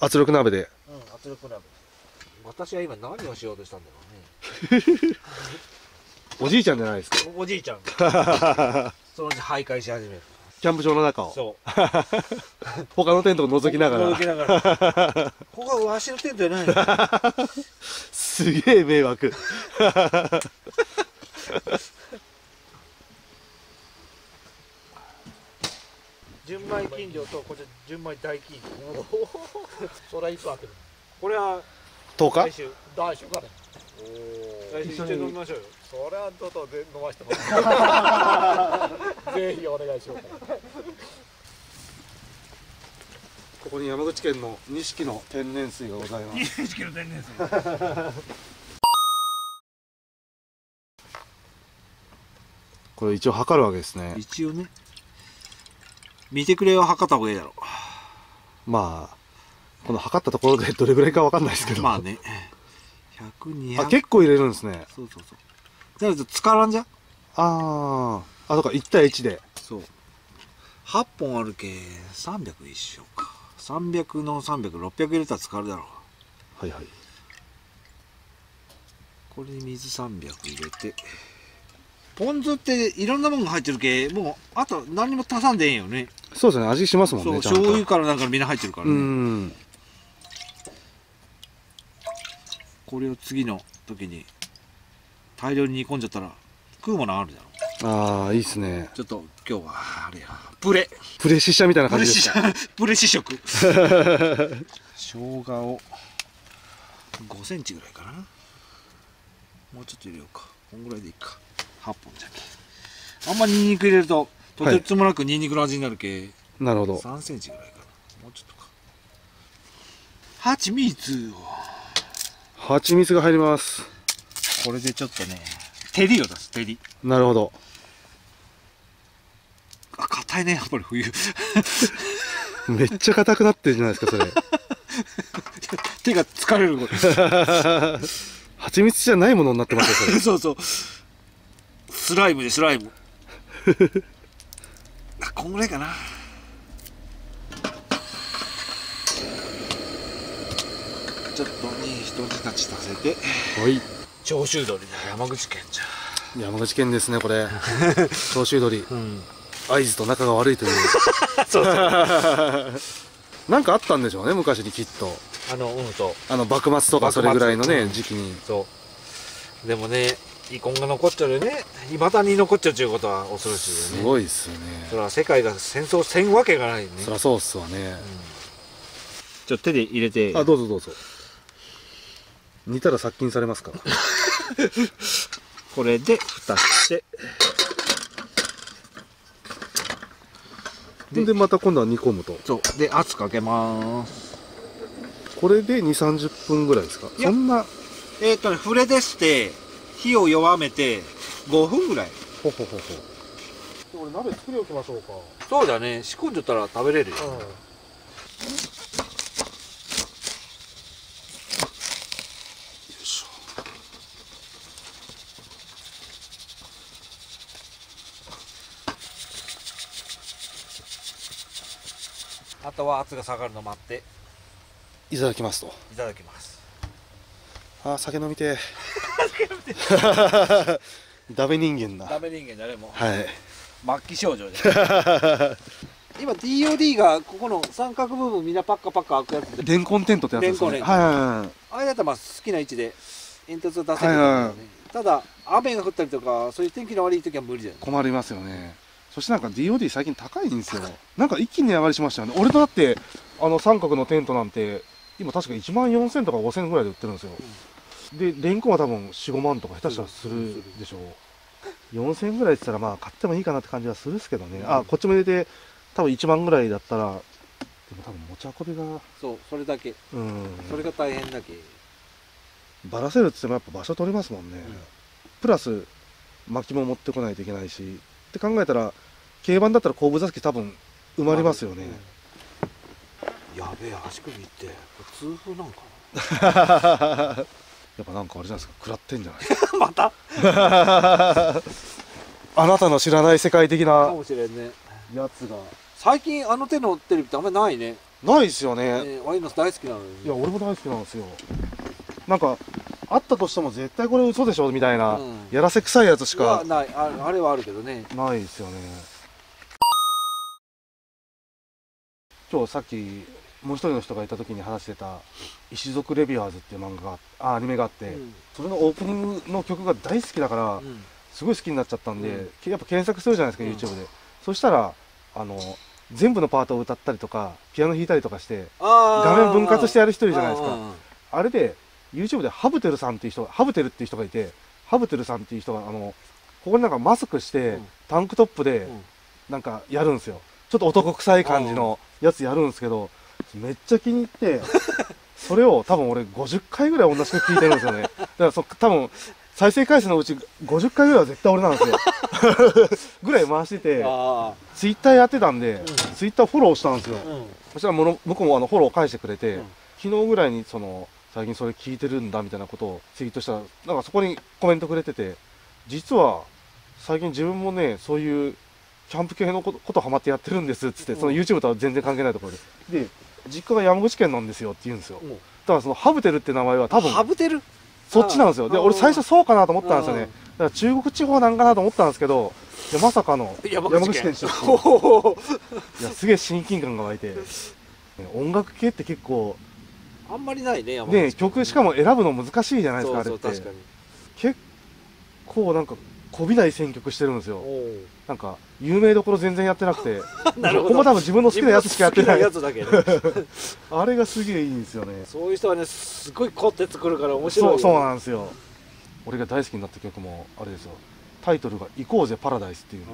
圧力鍋で。うん、圧力鍋。私は今何をしようとしたんだろうね。おじいちゃんじゃないですか。おじいちゃん。そのうち徘徊し始める。キャンプ場の中を。そう。他のテントを覗きながら。覗きながら。ここはわしのテントじゃないの。すげえ迷惑。純米金城とこれ純米大金城。それはいつ当てる。これは10日。来週から。一緒に飲みましょうよ。それはちょっと飲ましてもらってぜひお願いしようか。ここに山口県の錦の天然水がございます。錦の天然水。これ一応測るわけですね。一応ね、見てくれは測った方がいいだろう。まあこの測ったところでどれぐらいか分かんないですけど、まあね、あ、結構入れるんですね。そうそうそう。じゃあつからんじゃ。ああ、あ、とか1対1で。そう。8本あるけ300一緒か。300の300、600入れたら使うだろう。はいはい。これに水300入れて。ポン酢っていろんなもんが入ってるけ、もうあと何も足さんでええんよね。そうですね。味しますもんね。そう、醤油からなんかみんな入ってるからね。うん。これを次の時に大量に煮込んじゃったら食うものあるじゃん。ああ、いいですね。ちょっと今日はあれや、プレシシャみたいな感じでした。プレシ食。生姜を5センチぐらいかな。もうちょっと入れようか。こんぐらいでいいか。8本じゃけ。あんまニンニク入れるととてつもなくニンニクの味になるけ、はい、なるほど。3センチぐらいかな。もうちょっとか。はちみつを、蜂蜜が入ります。これでちょっとね、照りを出す。照り。なるほど。あ、硬いね、やっぱり冬。めっちゃ硬くなってるじゃないですか、それ。手が疲れる。これ蜂蜜じゃないものになってますよ、それ。そうそう、スライムで、スライム。あ、こんぐらいかな。ちょっとに一煮立ちさせて。はい。長州鶏だ。山口県じゃ。山口県ですね、これ。長州鶏、うん、会津と仲が悪いという。そうそう。なんかあったんでしょうね、昔にきっと。幕末とかそれぐらいのね、時期に。そうでもね、遺恨が残っちゃうよね。いまだに残っちゃうということは恐ろしいよね。すごいですよね。それは世界が戦争せんわけがないね。そりゃそうっすわね、うん。ちょっと手で入れて。あ、どうぞどうぞ。煮たら殺菌されますから。これで蓋して。でまた今度は煮込むと。そう。で圧かけます。これで20〜30分ぐらいですか。そんな。フレでして火を弱めて5分ぐらい。ほほほほ。これ鍋作りおきましょうか。そうだね。仕込んじゃったら食べれるよ。うん。あとは圧が下がるのを待っていただきますと。いただきます。ああ酒飲みてダメ人間だ。ダメ人間だね、もう。はい、末期症状で今 DOD がここの三角部分みんなパッカパッカ開くやつで、レンコンテントってやつですね。あれだったらまあ好きな位置で煙突を出せるんだけどね。ただ雨が降ったりとかそういう天気の悪い時は無理だよね。困りますよね。そしてなんか DOD 最近高いんですよ。なんか一気に値上がりしましたよね。俺とだってあの三角のテントなんて今確か14000とか5000ぐらいで売ってるんですよ、うん、でレンコンは多分4、5万とか下手したらするでしょう、うん、4000ぐらいって言ったらまあ買ってもいいかなって感じはするんですけどね、うん、あこっちも入れて多分1万ぐらいだったらでも多分持ち運びがそう、それだけ、うん、それが大変だけ。バラせるって言ってもやっぱ場所取りますもんね、うん、プラス薪も持ってこないといけないしって考えたら軽バンだったら後部座席多分埋まりますよね、うん、やべえ足首って痛風なんかなやっぱなんかあれじゃないですか、食らってんじゃないまたあなたの知らない世界的なかもしれんねやつが。最近あの手のテレビってあんまりないね。ないですよね。ワインの大好きなのよ、ね、いや俺も大好きなんですよ。なんかあったとしても絶対これ嘘でしょみたいな、うん、やらせ臭いやつしかない。あれはあるけどね。ないですよね。今日さっきもう一人の人がいた時に話してた「石族レビュアーズ」っていう漫画がアニメがあって、うん、それのオープニングの曲が大好きだから、うん、すごい好きになっちゃったんで、うん、やっぱ検索するじゃないですか YouTube で、うん、そしたら全部のパートを歌ったりとかピアノ弾いたりとかして画面分割してやる人いるじゃないですか。あれでYouTube でハブテルっていう人がいて、ハブテルさんっていう人がここになんかマスクして、うん、タンクトップでなんかやるんですよ。ちょっと男臭い感じのやつやるんですけど、めっちゃ気に入ってそれを多分俺50回ぐらい同じく聞いてるんですよね。だから多分再生回数のうち50回ぐらいは絶対俺なんですよぐらい回してて、ツイッターやってたんで、うん、ツイッターフォローしたんですよ、うん、そしたら向こうもフォロー返してくれて、うん、昨日ぐらいに最近それ聞いてるんだみたいなことをツイートしたら、なんかそこにコメントくれてて、実は最近自分もね、そういうキャンプ系のことハマってやってるんですっつって、その YouTube とは全然関係ないところで、で実家が山口県なんですよって言うんですよ。だからそのハブテルって名前は多分ハブテルそっちなんですよ。で俺最初そうかなと思ったんですよね。だから中国地方なんかなと思ったんですけど、まさかの山口県出身。すげえ親近感が湧いて、音楽系って結構あんまりないね、山口県ね。曲しかも選ぶの難しいじゃないですか、あれって。結構なんかこびない選曲してるんですよ。なんか有名どころ全然やってなくて、ここも多分自分の好きなやつしかやってないやつだけあれがすげえいいんですよね。そういう人はね、すごい凝って作るから面白い。そうなんですよ。俺が大好きになった曲もあれですよ。タイトルが「行こうぜパラダイス」っていう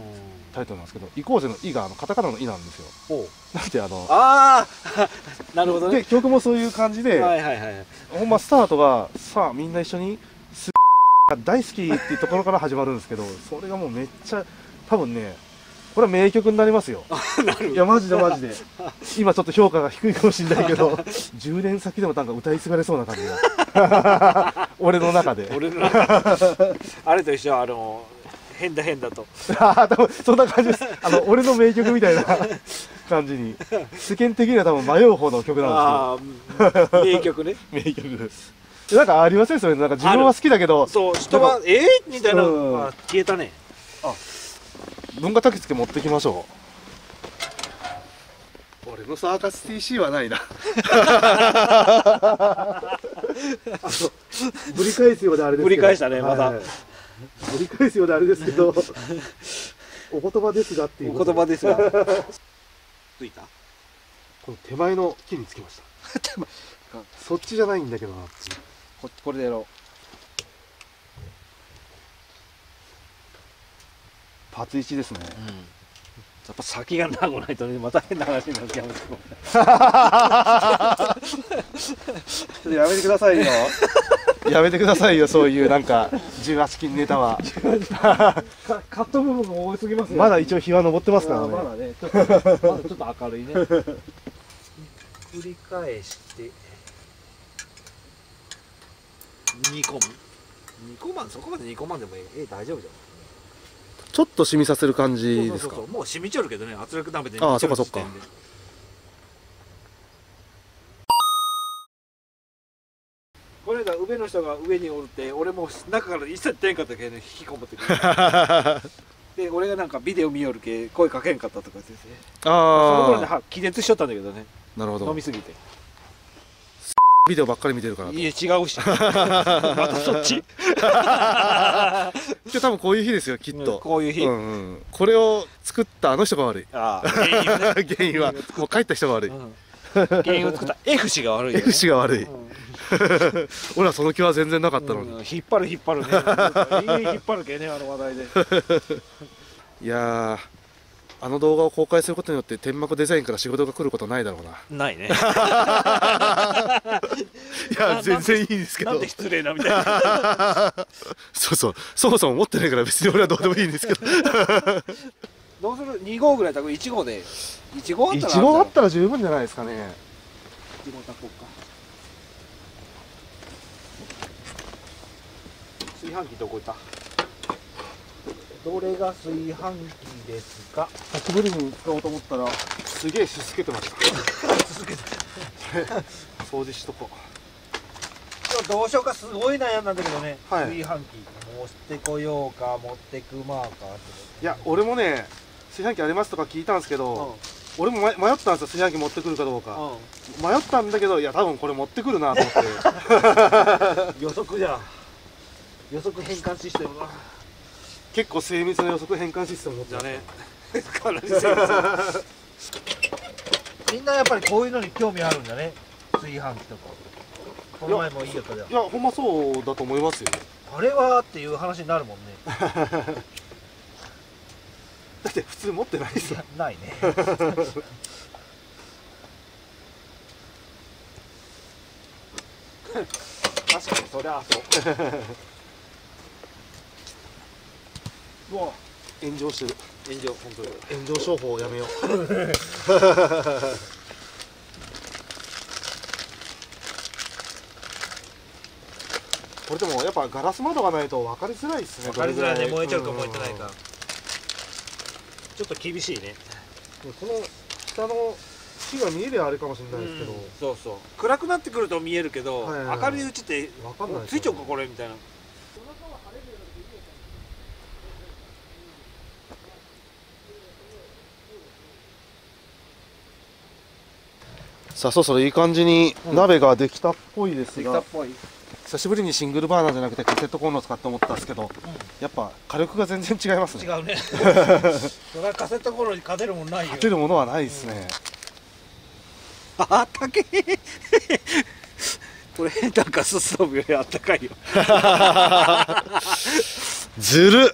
タイトルなんですけど、「行こうぜ」の「い」がカタカナの「い」なんですよ。なんでああなるほどね。で曲もそういう感じで、ほんまスタートがさあみんな一緒に「すが大好き」っていうところから始まるんですけど、それがもうめっちゃ多分ね、これは名曲になりますよ。いやマジでマジで今ちょっと評価が低いかもしれないけど10年先でもなんか歌い継がれそうな感じが俺の中で。あれと一緒、変だ変だと多分そんな感じです。俺の名曲みたいな感じに世間的には多分迷う方の曲なんですけど、名曲ね、名曲。なんかありませんそれ。なんか自分は好きだけど、そう人はえーみたいなのが消えたね。あ、文化焚き付け持ってきましょう。俺のサーカス TC はないなぶり返すようであれですけど、ぶり返したね、また繰り返すようであれですけどお言葉ですがっていうお言葉ですがついたこの手前の木につきました手前そっちじゃないんだけどな。これでやろう。パツ1ですね、うん、やっぱ先が長くないとね、また変な話になっちゃうんですけどやめてくださいよやめてくださいよ、そういうなんか18禁ネタはカット部分が多すぎますよ。まだ一応日は昇ってますからね。まだね、ちょっと明るいね。繰り返して煮込む。そこまで煮込まんでも大丈夫じゃん。ちょっと染みさせる感じですか。もう染みちゃうけどね、圧力鍋で。ああ、そっかそっか。れが上の人が上におるって俺も中から一切出んかったけど、ね、引きこもってくるで俺がなんかビデオ見よるけ声かけんかったとかですね。ああその頃ね気絶しちゃったんだけどね。なるほど。飲みすぎてビデオばっかり見てるから。いや違うしまたそっち今日多分こういう日ですよきっと、うん、こういう日、うんうん、これを作ったあの人が悪い。ああ原因は、ね、原因はもう帰った人が悪い、うん、原因を作った F 氏が悪い、ね、F 氏が悪い、うん、俺はその気は全然なかったのに、うん、引っ張る引っ張るね引っ張るけねあの話題でいやあの動画を公開することによって天幕デザインから仕事が来ることないだろうな。ないねいや全然いいですけど。なんで失礼なみたいなそうそうそもそも持ってないから別に俺はどうでもいいんですけどどうする2号ぐらいだと1号で1号あったら1号あったら十分じゃないですかね。1号たこうか。炊飯器どこいた。どれが炊飯器ですか。久しぶりに使おうと思ったらすげえすすけてましたすすけて掃除しとこう。どうしようかすごい悩んだんだけどね、はい、炊飯器持ってこようか持ってくまーか。いや俺もね炊飯器ありますとか聞いたんですけど、うん、俺も迷ったんですよ炊飯器持ってくるかどうか、うん、迷ったんだけどいや多分これ持ってくるなと思って予測じゃん。予測変換システムが結構精密な予測変換システム持ってたねかなり精密みんなやっぱりこういうのに興味あるんだね炊飯器とか。この前もいいやったじゃん。いやほんまそうだと思いますよ。あれはっていう話になるもんねだって普通持ってないですよ。ないね確かにそりゃそううわ炎上してる。炎上本当に炎上商法をやめようこれでもやっぱガラス窓がないと分かりづらいですね。分かりづらいね。燃えちゃうか燃えてないかちょっと厳しいね。この下の火が見えりゃあれかもしれないですけど、そうそう暗くなってくると見えるけど、はい、明るいうちって分かんない、ね、ついちゃうかこれみたいな。さあそろそろいい感じに鍋ができたっぽいですが、久しぶりにシングルバーナーじゃなくてカセットコンロを使って思ったんですけど、うん、やっぱ火力が全然違いますね。違うねそれはカセットコンロに勝てるもんないよ。勝てるものはないですね、うん、あったけえこれなんかスストーブよりあったかいよずる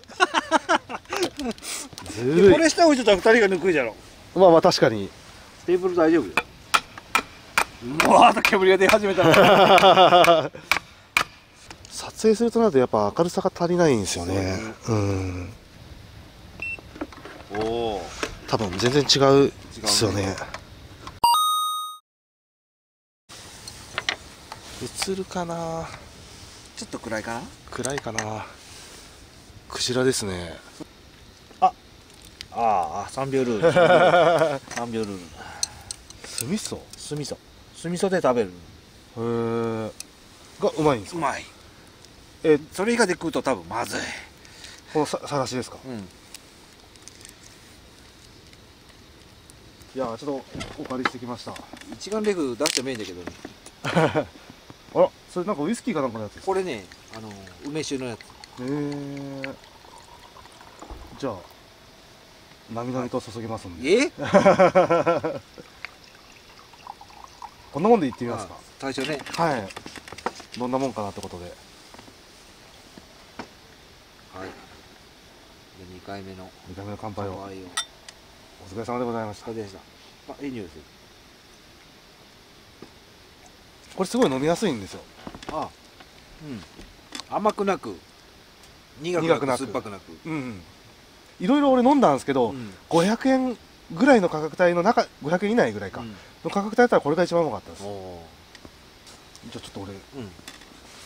ずるい。これ下置いてたら2人がぬくいじゃろ。まあまあ確かにテーブル大丈夫よ。わーっと煙が出始めた撮影するとなるとやっぱ明るさが足りないんですよね。うんお多分全然違うですよね。映るかな。ちょっと暗いかな。暗いかな。クジラですね。ああ3秒ルール3秒ルール酢味噌酢味噌酢味噌で食べる。へーがうまいんですか。うまい。それ以外で食うと多分まずい。このさらしですか。うん。いやちょっとお借りしてきました。一眼レフ出してもいいんだけどねあらそれなんかウイスキーかなんかのやつですか。これね梅酒のやつ。へーじゃあなみなみと注ぎますんで。こんなもんでいってみますか。最初ね。はい。どんなもんかなってことで。はい。で2回目の乾杯を。お疲れ様でございました。お疲れでした。あ、いい匂いです。これすごい飲みやすいんですよ。あ、うん。甘くなく、苦くなく、酸っぱくなく。うん。いろいろ俺飲んだんですけど、うん、500円ぐらいの価格帯の中、500円以内ぐらいか。うん価格帯だったらこれが一番うまかったです。じゃあちょっと俺、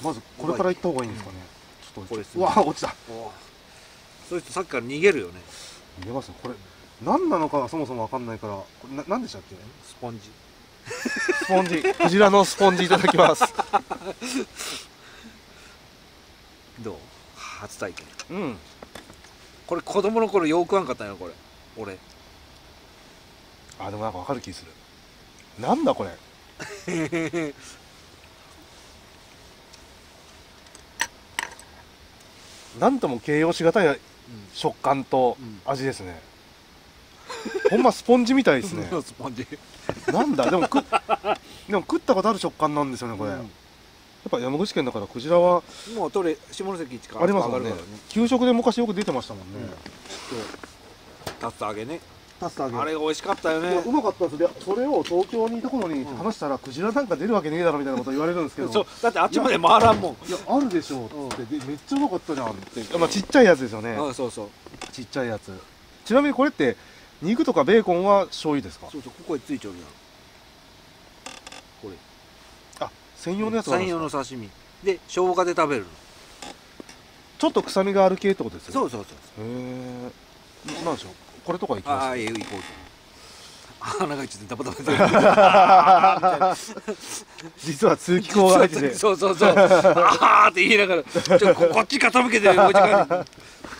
まずこれからいった方がいいんですかね。ちょっとこれです。うわ落ちた。それとさっきから逃げるよね。逃げますね。これ何なのかがそもそもわかんないから、これ何でしたっけ？スポンジ。スポンジ。クジラのスポンジいただきます。どう、初体験。うん、これ子供の頃よくわんかったよこれ俺。あ、でもなんかわかる気する。なんだこれなんとも形容しがたい食感と味ですね、うん、ほんまスポンジみたいですねスポンジなんだ、でも食ったことある食感なんですよねこれ、うん、やっぱ山口県だからクジラはもう取れ下関一からありますもんね。給食で昔よく出てましたもんね、うん、竜田揚げね、あれ美味しかったよね。うまかったです。で、それを東京にいた頃に話したら、クジラなんか出るわけねえだろみたいなこと言われるんですけど。そう、だってあっちまで回らんもん。いや、あるでしょうって、めっちゃうまかったじゃんって。まあ、ちっちゃいやつですよね。あ、そうそう。ちっちゃいやつ。ちなみにこれって、肉とかベーコンは醤油ですか。そうそう、ここへついちゃうじゃん。これ。あ、専用のやつ。専用の刺身。で、生姜で食べるの。ちょっと臭みがある系ってことですよね。そうそうそう。へえ。なんでしょう。これとか行きます。ああ、行こう。鼻がちょっとダバダバ。実は通気口が開いてて。そうそうそう。ああって言いながら、ちょっとこっち傾けてる。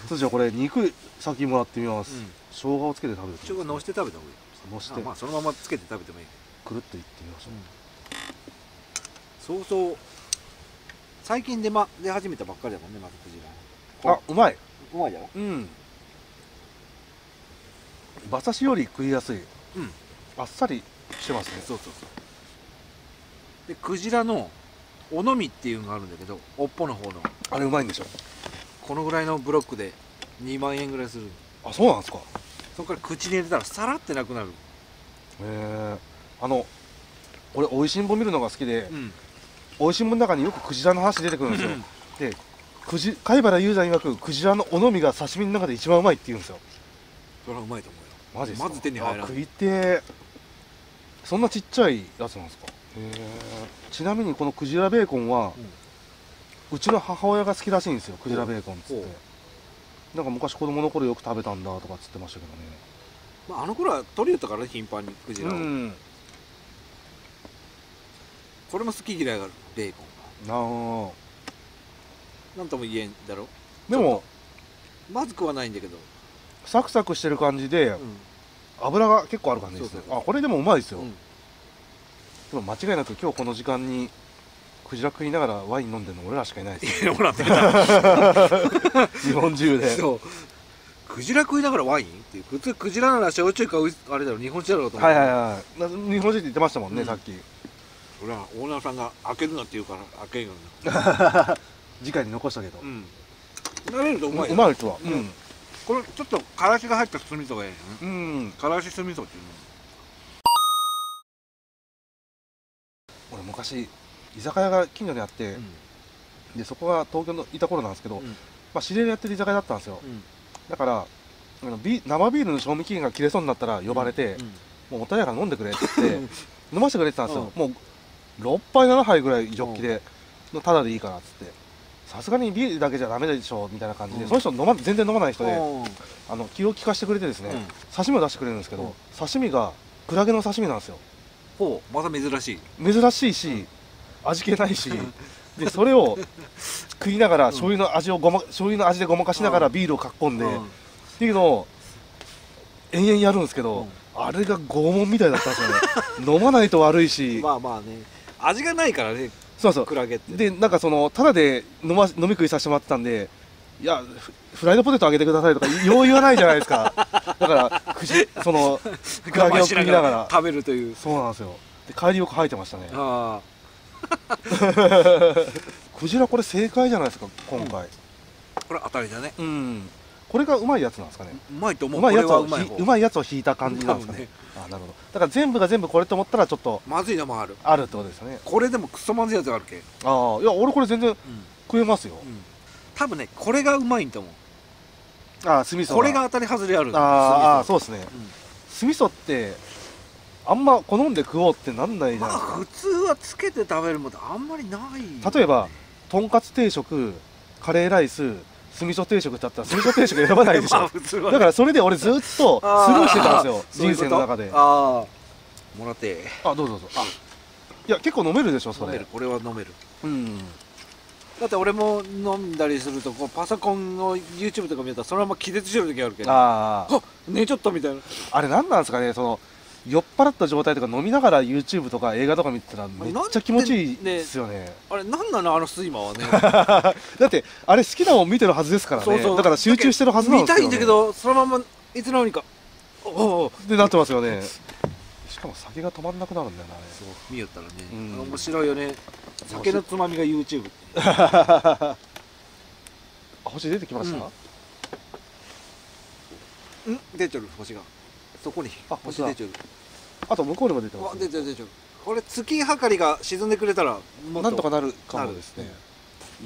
そうじゃ、これ肉先もらってみます。生姜をつけて食べる。生姜のして食べた方がいい。のして。まあそのままつけて食べてもいい。くるっといってみましょう。そうそう。最近出始めたばっかりだもんね、まずクジラ。あ、うまい。うまいじゃん。うん。馬刺しより食いやすい、うん、あっさりしてますね。そうそうそう。でクジラの尾の身っていうのがあるんだけど、尾っぽの方のあれうまいんでしょ。このぐらいのブロックで2万円ぐらいする。あ、そうなんですか。そこから口に入れたらさらってなくなる。へえ。俺美味しんぼ見るのが好きで、うん、美味しんぼの中によくクジラの話出てくるんですよで貝原雄山曰くクジラの尾の身が刺身の中で一番うまいって言うんですよ。それはうまいと思うよ。マジですか。まず手に入らない。食いて。そんなちっちゃいやつなんですか。ちなみにこのクジラベーコンは、うん、うちの母親が好きらしいんですよ。クジラベーコンっつって。なんか昔子供の頃よく食べたんだとかっつってましたけどね。まあ、あの頃は取り寄ったからね、頻繁にクジラを。うん、これも好き嫌いがあるベーコンが。なんとも言えんだろ。でもまずくはないんだけど。サクサクしてる感じで、油が結構ある感じですね。あ、これでもうまいですよ。でも間違いなく今日この時間にクジラ食いながらワイン飲んでるの俺らしかいないですね。日本中で。そう。クジラ食いながらワインって普通クジラなら焼酎かあれだろ日本酒だろうと思って。はいはいはい。日本酒って言ってましたもんねさっき。俺はオーナーさんが開けるなって言うから開けるな。次回に残したけど。慣れるとうまい。うまいとは。これちょっとからしが入った酢味噌がいいですね。うん、からし酢味噌っていうの。俺昔居酒屋が近所にあって、でそこが東京のいた頃なんですけど、まあ知り合いでやってる居酒屋だったんですよ。だから生ビールの賞味期限が切れそうになったら呼ばれて、もうおたやから飲んでくれって飲ませてくれてたんですよ。もう6杯7杯ぐらいジョッキでのタダでいいからっつって。さすがにビールだけじゃダメでしょみたいな感じで、その人全然飲まない人で気を利かしてくれてですね、刺身を出してくれるんですけど、刺身がクラゲの刺身なんですよ。ほう、また珍しい。珍しいし味気ないし、でそれを食いながら醤油の味でごまかしながらビールをかっこんでっていうのを延々やるんですけど、あれが拷問みたいだったんですよね。飲まないと悪いし、まあまあね、味がないからね。そうそう。クラゲってで、なんかそのタダで飲み食いさせてもらってたんで、いやフライドポテトあげてくださいとかよう言わないじゃないですか。だからそのクラゲを食いながら食べるという。そうなんですよ。で帰りよく吐いてましたね。あクジラこれ正解じゃないですか今回。これ当たりだね。うん。これがうまいやつなんですかね。うまいと思う。うまいやつを引いた感じなんですかね。あ、なるほど。だから全部が全部これと思ったらちょっとまずいのもある。あるってことですね。これでもクソまずいやつがあるけ。ああ、いや俺これ全然食えますよ。多分ね、これがうまいんと思う。ああ、酢味噌。これが当たり外れある。ああ、そうですね。酢味噌ってあんま好んで食おうってなんないじゃないですか。普通はつけて食べるもんってあんまりない。例えばとんかつ定食、カレーライス。酢味噌定食だったら酢味噌定食選ばないでしょ。だからそれで俺ずっとスルーしてたんですよ人生の中で。ああ、もらって。あ、どうぞどうぞ。あ、いや結構飲めるでしょそれ。これは飲める。うん。だって俺も飲んだりするとこうパソコンの YouTube とか見たらそのまま気絶してる時あるけど、あっ寝ちゃったみたいな。あれ何なんですかね、その酔っ払った状態とか飲みながら YouTube とか映画とか見てたらめっちゃ気持ちいいですよね。あれ何なのあの睡魔はねだってあれ好きなもん見てるはずですからね。そうそう、だから集中してるはずなんですけど、ね、見たいんだけどそのままいつの間にかおおってなってますよねしかも酒が止まんなくなるんだよな、ね、そう見よったらね、うん、面白いよね、酒のつまみが YouTube ってあ、星出てきました、うん、ん出てる、星がそこに、あ、星出てる、あと向こうにも出てます、ね、出てるこれ月明かりが沈んでくれたらもっとなんとかなるかもですね。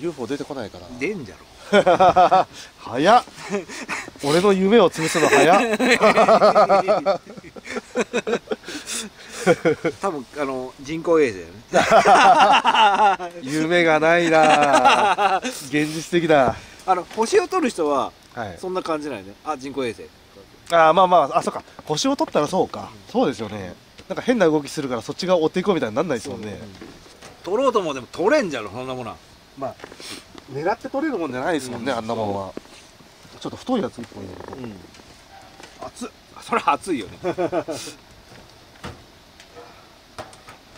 UFO 出てこないから出んじゃろ早っ俺の夢を潰すの早っ多分あの人工衛星だね夢がないな現実的だ。あの星を取る人はそんな感じないね、はい、あ人工衛星、ああまあまあ、あそうか星を取ったらそうか、うん、そうですよね。なんか変な動きするからそっち側追っていこうみたいになんないですもんね。取ろうともでも取れんじゃろそんなものは。まあ狙って取れるもんじゃないですもんね、あんなもんは。ちょっと太いやつ1本入れると、うん、熱っ、それは熱いよね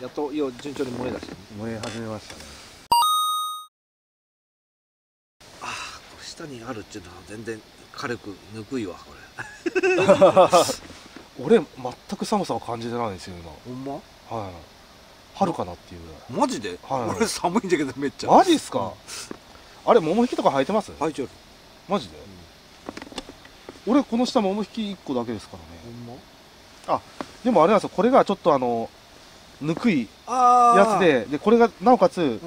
やっとよう順調に漏れ出して、漏れ始めましたね。ああこれ下にあるっていうのは全然軽くぬくいわこれ俺全く寒さを感じてないんですよ今。ほんま？はい、春かなっていうぐらい。マジで？はい、俺寒いんだけどめっちゃ。マジっすか？あれ桃引きとか生えてます？生えてる。マジで？うん、俺この下桃引き1個だけですからね。ほんま？あ、でもあれなんですよ、これがちょっとあのぬくいやつで、でこれがなおかつ、うん、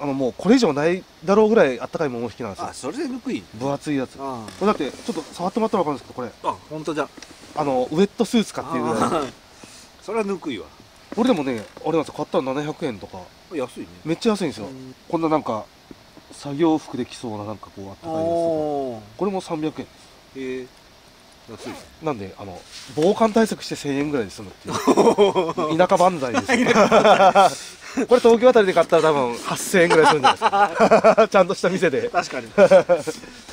あのもうこれ以上ないだろうぐらいあったかい桃引きなんですよ。あ、それでぬくい。分厚いやつ。これだってちょっと触ってもらったら分かるんですけど、これ。あ、本当じゃ。あのウエットスーツかっていうぐらい。それはぬくいわ。俺でもね、あれなんですよ、買ったら700円とか。安いね。めっちゃ安いんですよ。こんななんか作業服で着そうななんかこうあったかいやつとか。これも300円です。へえ。安いです。なんであの防寒対策して1000円ぐらいで済むっていう。田舎万歳です。これ東京あたりで買ったら多分8000円ぐらいするんじゃないですか。ちゃんとした店で。確かに。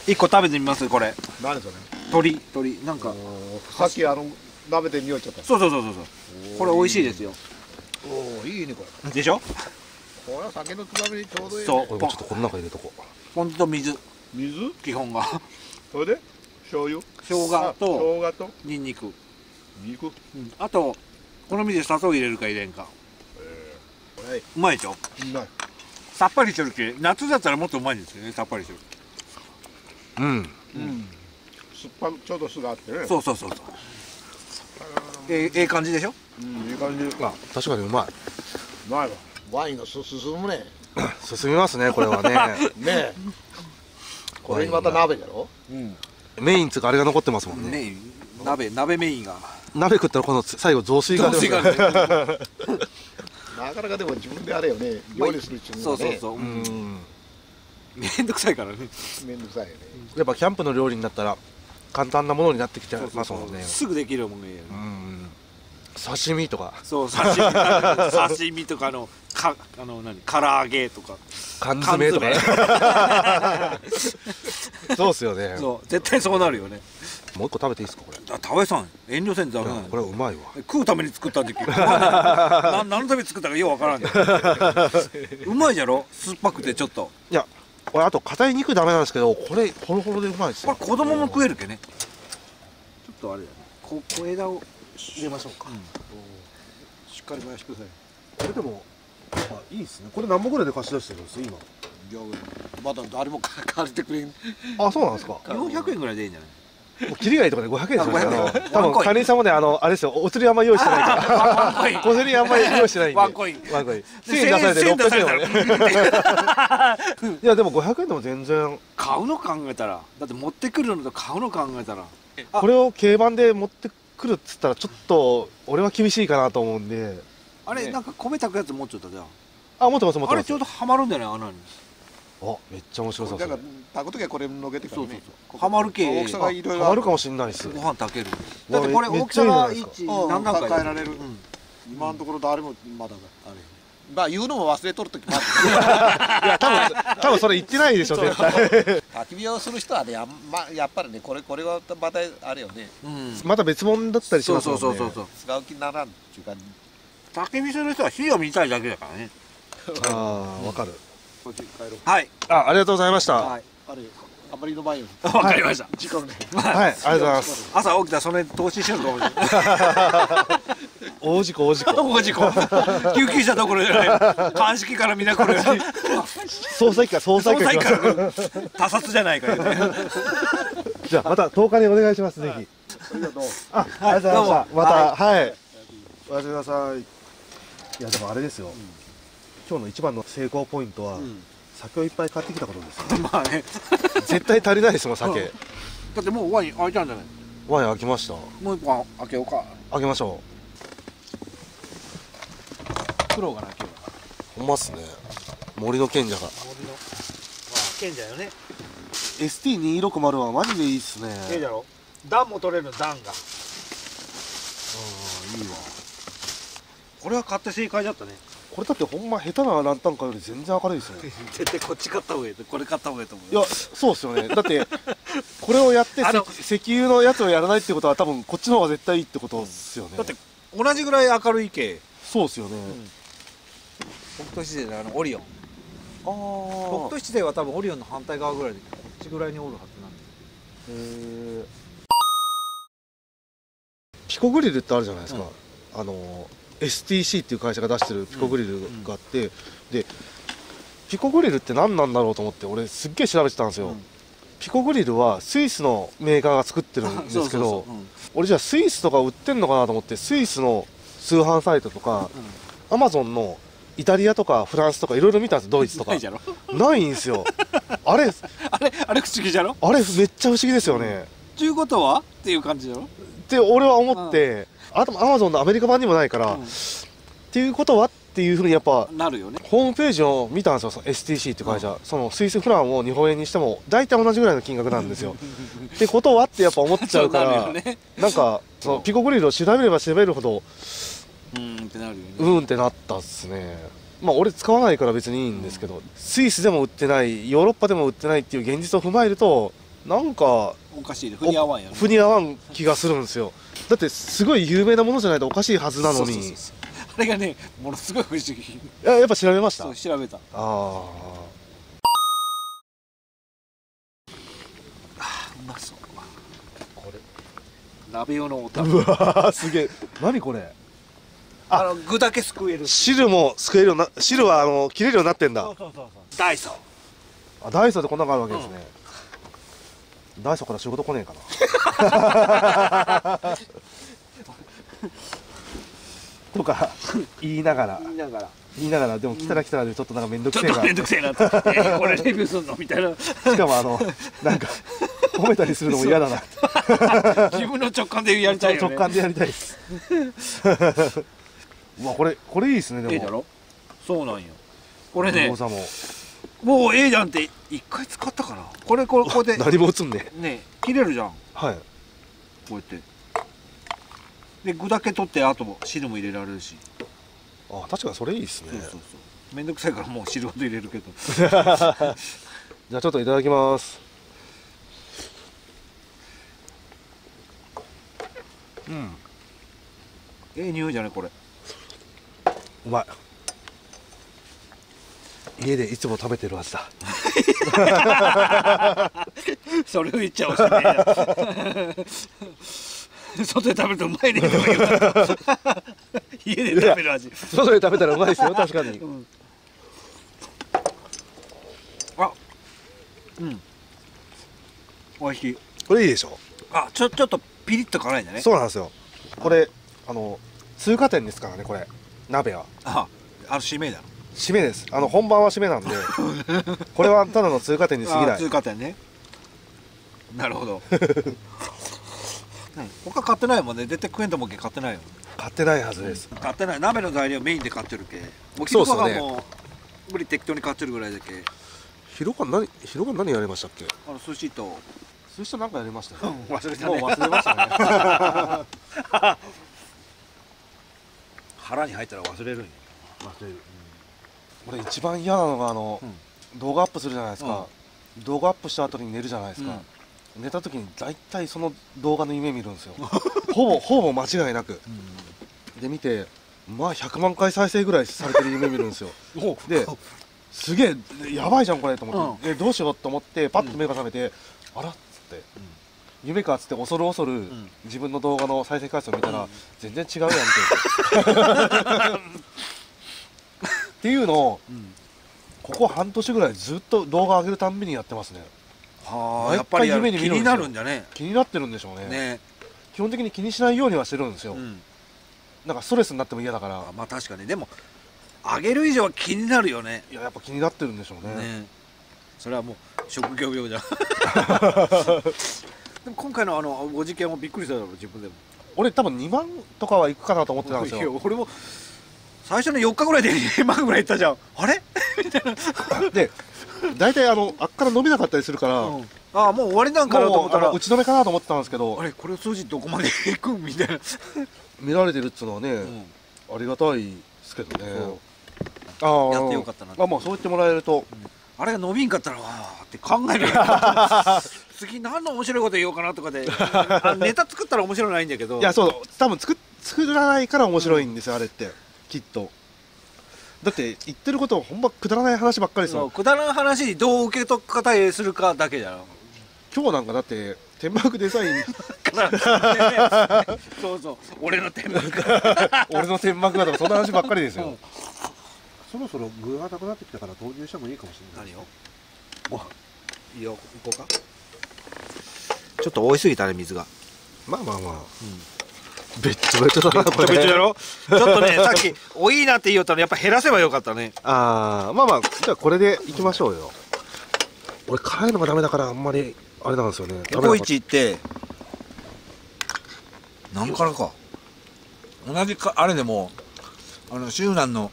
一個食べてみますこれ。何それ。鳥なんか。さっきあの舐めてみようちゃった。そう。これ美味しいですよ。おおいいねこれ。でしょ？これは酒のつまみにちょうどいい。そう。ちょっとこの中入れとこう。ポン酢と水基本が。それで醤油。生姜とニンニク。うん。あと好みで砂糖入れるか入れんか。うまいでしょ？うまい。さっぱりしてるけ。夏だったらもっとうまいんですよね。さっぱりしてる。うん。酸っぱちょうど酢があってね。そう。ええ感じでしょ。うん、いい感じ。あ、確かにうまい。うまいわ。ワインが進むね。進みますね、これはね。ね。これにまた鍋だろ。うん。メインつかあれが残ってますもんね。メイン。鍋メインが。鍋食ったらこの最後雑炊が。なかなかでも自分であれよね。料理するっていうのはね。そう。うん。めんどくさいからね。めんどくさいよね。やっぱキャンプの料理になったら。簡単なものになってきちゃいますもんね。すぐできるもんね。うん。刺身とか。そう刺身とかの何唐揚げとか。缶詰とか。そうっすよね。そう絶対そうなるよね。もう一個食べていいですかこれ。田上さん遠慮せんとダメ。これうまいわ。食うために作ったんだけど。何のために作ったかようわからんね。うまいじゃろ。酸っぱくてちょっと。いや。これあと硬い肉ダメなんですけど、これホロホロでうまいですよ。これ子供も食えるけね。ちょっとあれだね。小枝を入れましょうか。しっかり回してください。これでもいいですね。これ何本ぐらいで貸し出してるんです今。まだ誰も借りてくれん。あ、そうなんですか。400円ぐらいでいいんじゃない。切りがいいとかね、500円ですよ。多分管理さんもね、あれですよ、お釣りあんまり用意してないから。小銭あんまり用意してないんで。ワンコイン。1000円出されて600円。いやでも500円でも全然。買うの考えたら、だって持ってくるのと買うの考えたら。これを競馬で持ってくるっつったらちょっと俺は厳しいかなと思うんで。あれなんか米炊くやつ持っちゃったじゃん。あ、持ってます。あれちょうどはまるんじゃない穴に。あ、めっちゃ面白そう。だから炊くときはこれのけてからね。はまる系。大きさがいろいろ。はまるかもしれないです。ご飯炊ける。だってこれ大きさが1何段階変えられる。今のところ誰もまだあれ。まあ言うのも忘れとる時もある。いや多分それ言ってないでしょ絶対。焚き火をする人はね、やっぱりね、これはまたあれよね、また別物だったりしますもんね。そうそうそう、使う気にならんっていうか、焚き火する人は火を見たいだけだからね。ああ、わかる。はい、ありがとうございました。はい、あんまりの前より。わかりました。時間ね。はい、ありがとうございます。朝起きたらその投資しようと思う。大事故大事故救急車どころじゃない。鑑識からみんな来る。捜査一課から他殺じゃないかよね。じゃあまた10日にお願いします。ぜひ。ありがとうございました。また、はい、おやすみなさい。いやでもあれですよ、今日の一番の成功ポイントは酒をいっぱい買ってきたことですよ。まあね、絶対足りないですもん酒。だってもうワイン開いたんじゃない。ワイン開きました。もう一本開けようか。開けましょう。苦労がなければ。ほんまっすね。森の賢者が。森の賢者よね。ST260 はマジでいいっすね。いいだろ。段も取れる段が。うん、いいわ。これは買って正解だったね。これだってほんま下手なランタンかより全然明るいですね。絶対こっち買った方がいいと、これ買った方がいいと思う。いや、そうっすよね。だってこれをやって石油のやつをやらないってことは多分こっちの方が絶対いいってことですよね。だって同じぐらい明るい系。そうですよね。北斗七星でオリオン。北斗七星は多分オリオンの反対側ぐらいでこっちぐらいにおるはずなんで。ピコグリルってあるじゃないですか。STC っていう会社が出してるピコグリルがあって、でピコグリルって何なんだろうと思って俺すっげえ調べてたんですよ。ピコグリルはスイスのメーカーが作ってるんですけど、俺じゃあスイスとか売ってんのかなと思ってスイスの通販サイトとか、アマゾンのイタリアとかフランスとかいろいろ見たんです。ドイツとかないんですよ。あれ不思議じゃろ。あれめっちゃ不思議ですよね。ということはっていう感じだろって俺は思って、あとアマゾンのアメリカ版にもないからっていうことはっていうふうにやっぱなるよね。ホームページを見たんですよ、 STC って会社。そのスイスフランを日本円にしても大体同じぐらいの金額なんですよ。ってことはってやっぱ思っちゃうから、なんかピコグリルを調べれば調べるほどうんってなったっすね。まあ俺使わないから別にいいんですけど、スイスでも売ってないヨーロッパでも売ってないっていう現実を踏まえるとなんかおかしいで、腑に合わんやろ。腑に合わん気がするんですよ。だってすごい有名なものじゃないとおかしいはずなのに、あれがねものすごい不思議。やっぱ調べました。そう調べた。ああ、うまそう。これ鍋用のお玉。うわすげえ。何これ。具だけすくえる。汁もすくえるような、汁は切れるようになってんだ。ダイソー。あ、ダイソーってこんなのがあるわけですね。ダイソーから仕事来ねえかな。とか言いながらでも来たらでちょっとなんか面倒くせえな、これレビューするのみたいな。しかもなんか褒めたりするのも嫌だな。自分の直感でやりたいよね。直感でやりたいです。うわこれいいですね。でもいいだろ。そうなんよ。これねもう A じゃんって一回使ったかな。ここで何も映んねえ。切れるじゃん。はい、こうやってで具だけ取って、あとも汁も入れられるし。あ、確かにそれいいですね。そうそうそう、めんどくさいからもう汁ごと入れるけど。じゃあちょっといただきます。うん、ええ匂いじゃないこれ。うまい。家でいつも食べてるはずだ。それを言っちゃおしまいだ。外で食べるとうまいね。家で食べる味。外で食べたらうまいですよ、確かに。うん、あ、うん。美味しい。これいいでしょ。あ、ちょっとピリッと辛いんだね。そうなんですよ。これ通過点ですからね、これ鍋は。締めだ。締めです。本番は締めなんで。これはただの通過点に過ぎない。通過点ね。なるほど。他買ってないもんね。絶対食えんと思うけ買ってないよ。買ってないはずです。買ってない。鍋の材料メインで買ってるけ。もうひろかがもう無理適当に買ってるぐらいだけ。ひろか何やりましたっけ？寿司となんかやりましたね。忘れたね。もう忘れましたね。腹に入ったら忘れるんや。忘れる。俺一番嫌なのが動画アップするじゃないですか、うん、動画アップした後に寝るじゃないですか、うん、寝た時に大体その動画の夢見るんですよほぼ間違いなく、うん、で見てまあ100万回再生ぐらいされてる夢見るんですよですげえやばいじゃんこれと思って、うん、どうしようと思ってパッと目が覚めて、うん、あらっつって、うん、夢かっつって恐る恐る、うん、自分の動画の再生回数を見たら、うん、全然違うやんっていうのを、うん、ここ半年ぐらいずっと動画上げるたんびにやってますね。はあ、やっぱり夢に見るんですよ。気になるんじゃね。気になってるんでしょうね。ね。基本的に気にしないようにはしてるんですよ。うん、なんかストレスになっても嫌だから。まあ確かにでも上げる以上は気になるよね。いややっぱ気になってるんでしょうね。ね。それはもう職業病じゃん。でも今回のご事件もびっくりしただろう自分でも。俺多分2万とかはいくかなと思ってたんですよ。俺も。最初の4日ぐらいで2万ぐらいいったじゃんあれみたいなで大体あっから伸びなかったりするから、うん、ああもう終わりなんかなと思ったら打ち止めかなと思ってたんですけどあれこれ数字どこまでいくみたいな見られてるっつうのはね、うん、ありがたいですけどねああやってよかったなってまあそう言ってもらえると、うん、あれが伸びんかったらわーって考えるよ次何の面白いこと言おうかなとかでネタ作ったら面白いないんだけどいやそう多分作らないから面白いんですよ、うん、あれってきっとだって言ってることはほんまくだらない話ばっかりですよくだらない話にどう受け取った方へするかだけじゃん今日なんかだって天幕デザインそうそう俺の天幕俺の天幕だとかそんな話ばっかりですよ、うん、そろそろ具がなくなってきたから投入してもいいかもしれない何よご飯いいよ行こうかちょっと多いすぎたね水がまあまあまあ、うんべっちょべちょだなこれ。べっちょべちょだろ。ちょっとねさっき多いなって言おったのやっぱ減らせばよかったね。ああまあまあじゃあこれでいきましょうよ。俺辛いのがダメだからあんまりあれなんですよね。ココイチって何からか同じかあれでも周南の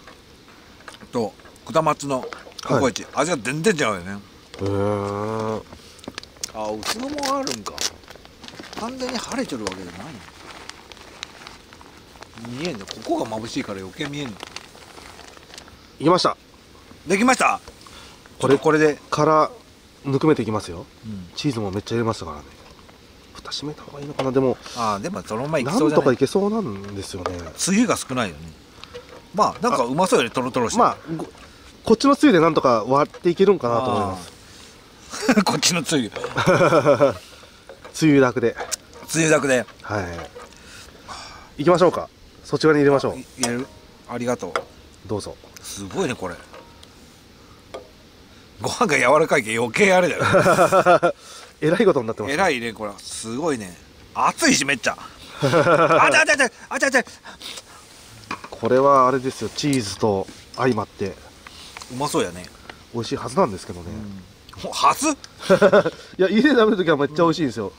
と下松のココイチ、はい、味が全然違うよね。へえ。ああうちのもあるんか。完全に晴れてるわけじゃないの。見えんのここが眩しいから余計見えんのいきましたできましたこれでからぬくめていきますよ、うん、チーズもめっちゃ入れますからね蓋閉めた方がいいのかなでもでもそのままいきそうじゃないなんとかいけそうなんですよねつゆが少ないよねまあなんかうまそうよねトロトロしてまあこっちのつゆでなんとか割っていけるんかなと思いますこっちのつゆつゆだくでつゆだくではいいきましょうかそっち側に入れましょう。入れる。ありがとう。どうぞ。すごいねこれ。ご飯が柔らかいけ余計あれだよ。えらいことになってます。えらいねこれ。すごいね。熱いしめっちゃ。あちゃあちゃあちゃあちゃあちゃ。これはあれですよチーズと相まって。うまそうやね。美味しいはずなんですけどね。うん、はず？いや家で食べるときはめっちゃ美味しいんですよ。うん、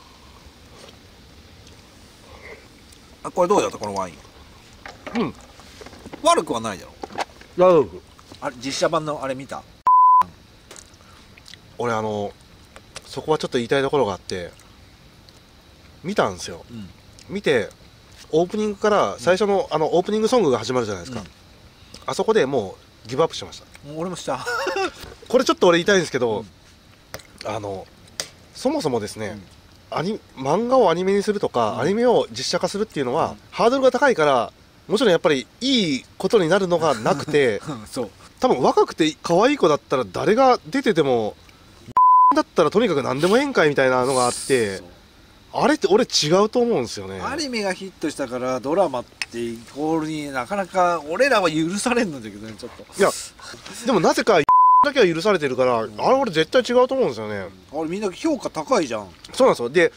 あこれどうだったこのワイン。うん、悪くはないだろ悪くあれ実写版のあれ見た俺そこはちょっと言いたいところがあって見たんですよ、うん、見てオープニングから最初の、うん、オープニングソングが始まるじゃないですか、うん、あそこでもうギブアップしました俺もしたこれちょっと俺言いたいんですけど、うん、そもそもですね、うん、漫画をアニメにするとか、うん、アニメを実写化するっていうのは、うん、ハードルが高いからもちろんやっぱりいいことになるのがなくてそう多分若くて可愛い子だったら誰が出ててもだったらとにかく何でもええんかいみたいなのがあってあれって俺違うと思うんですよねアニメがヒットしたからドラマってイコールになかなか俺らは許されんのだけどねちょっといやでもなぜかだけは許されてるからあれ俺絶対違うと思うんですよねあれみんな評価高いじゃんそうなんですよで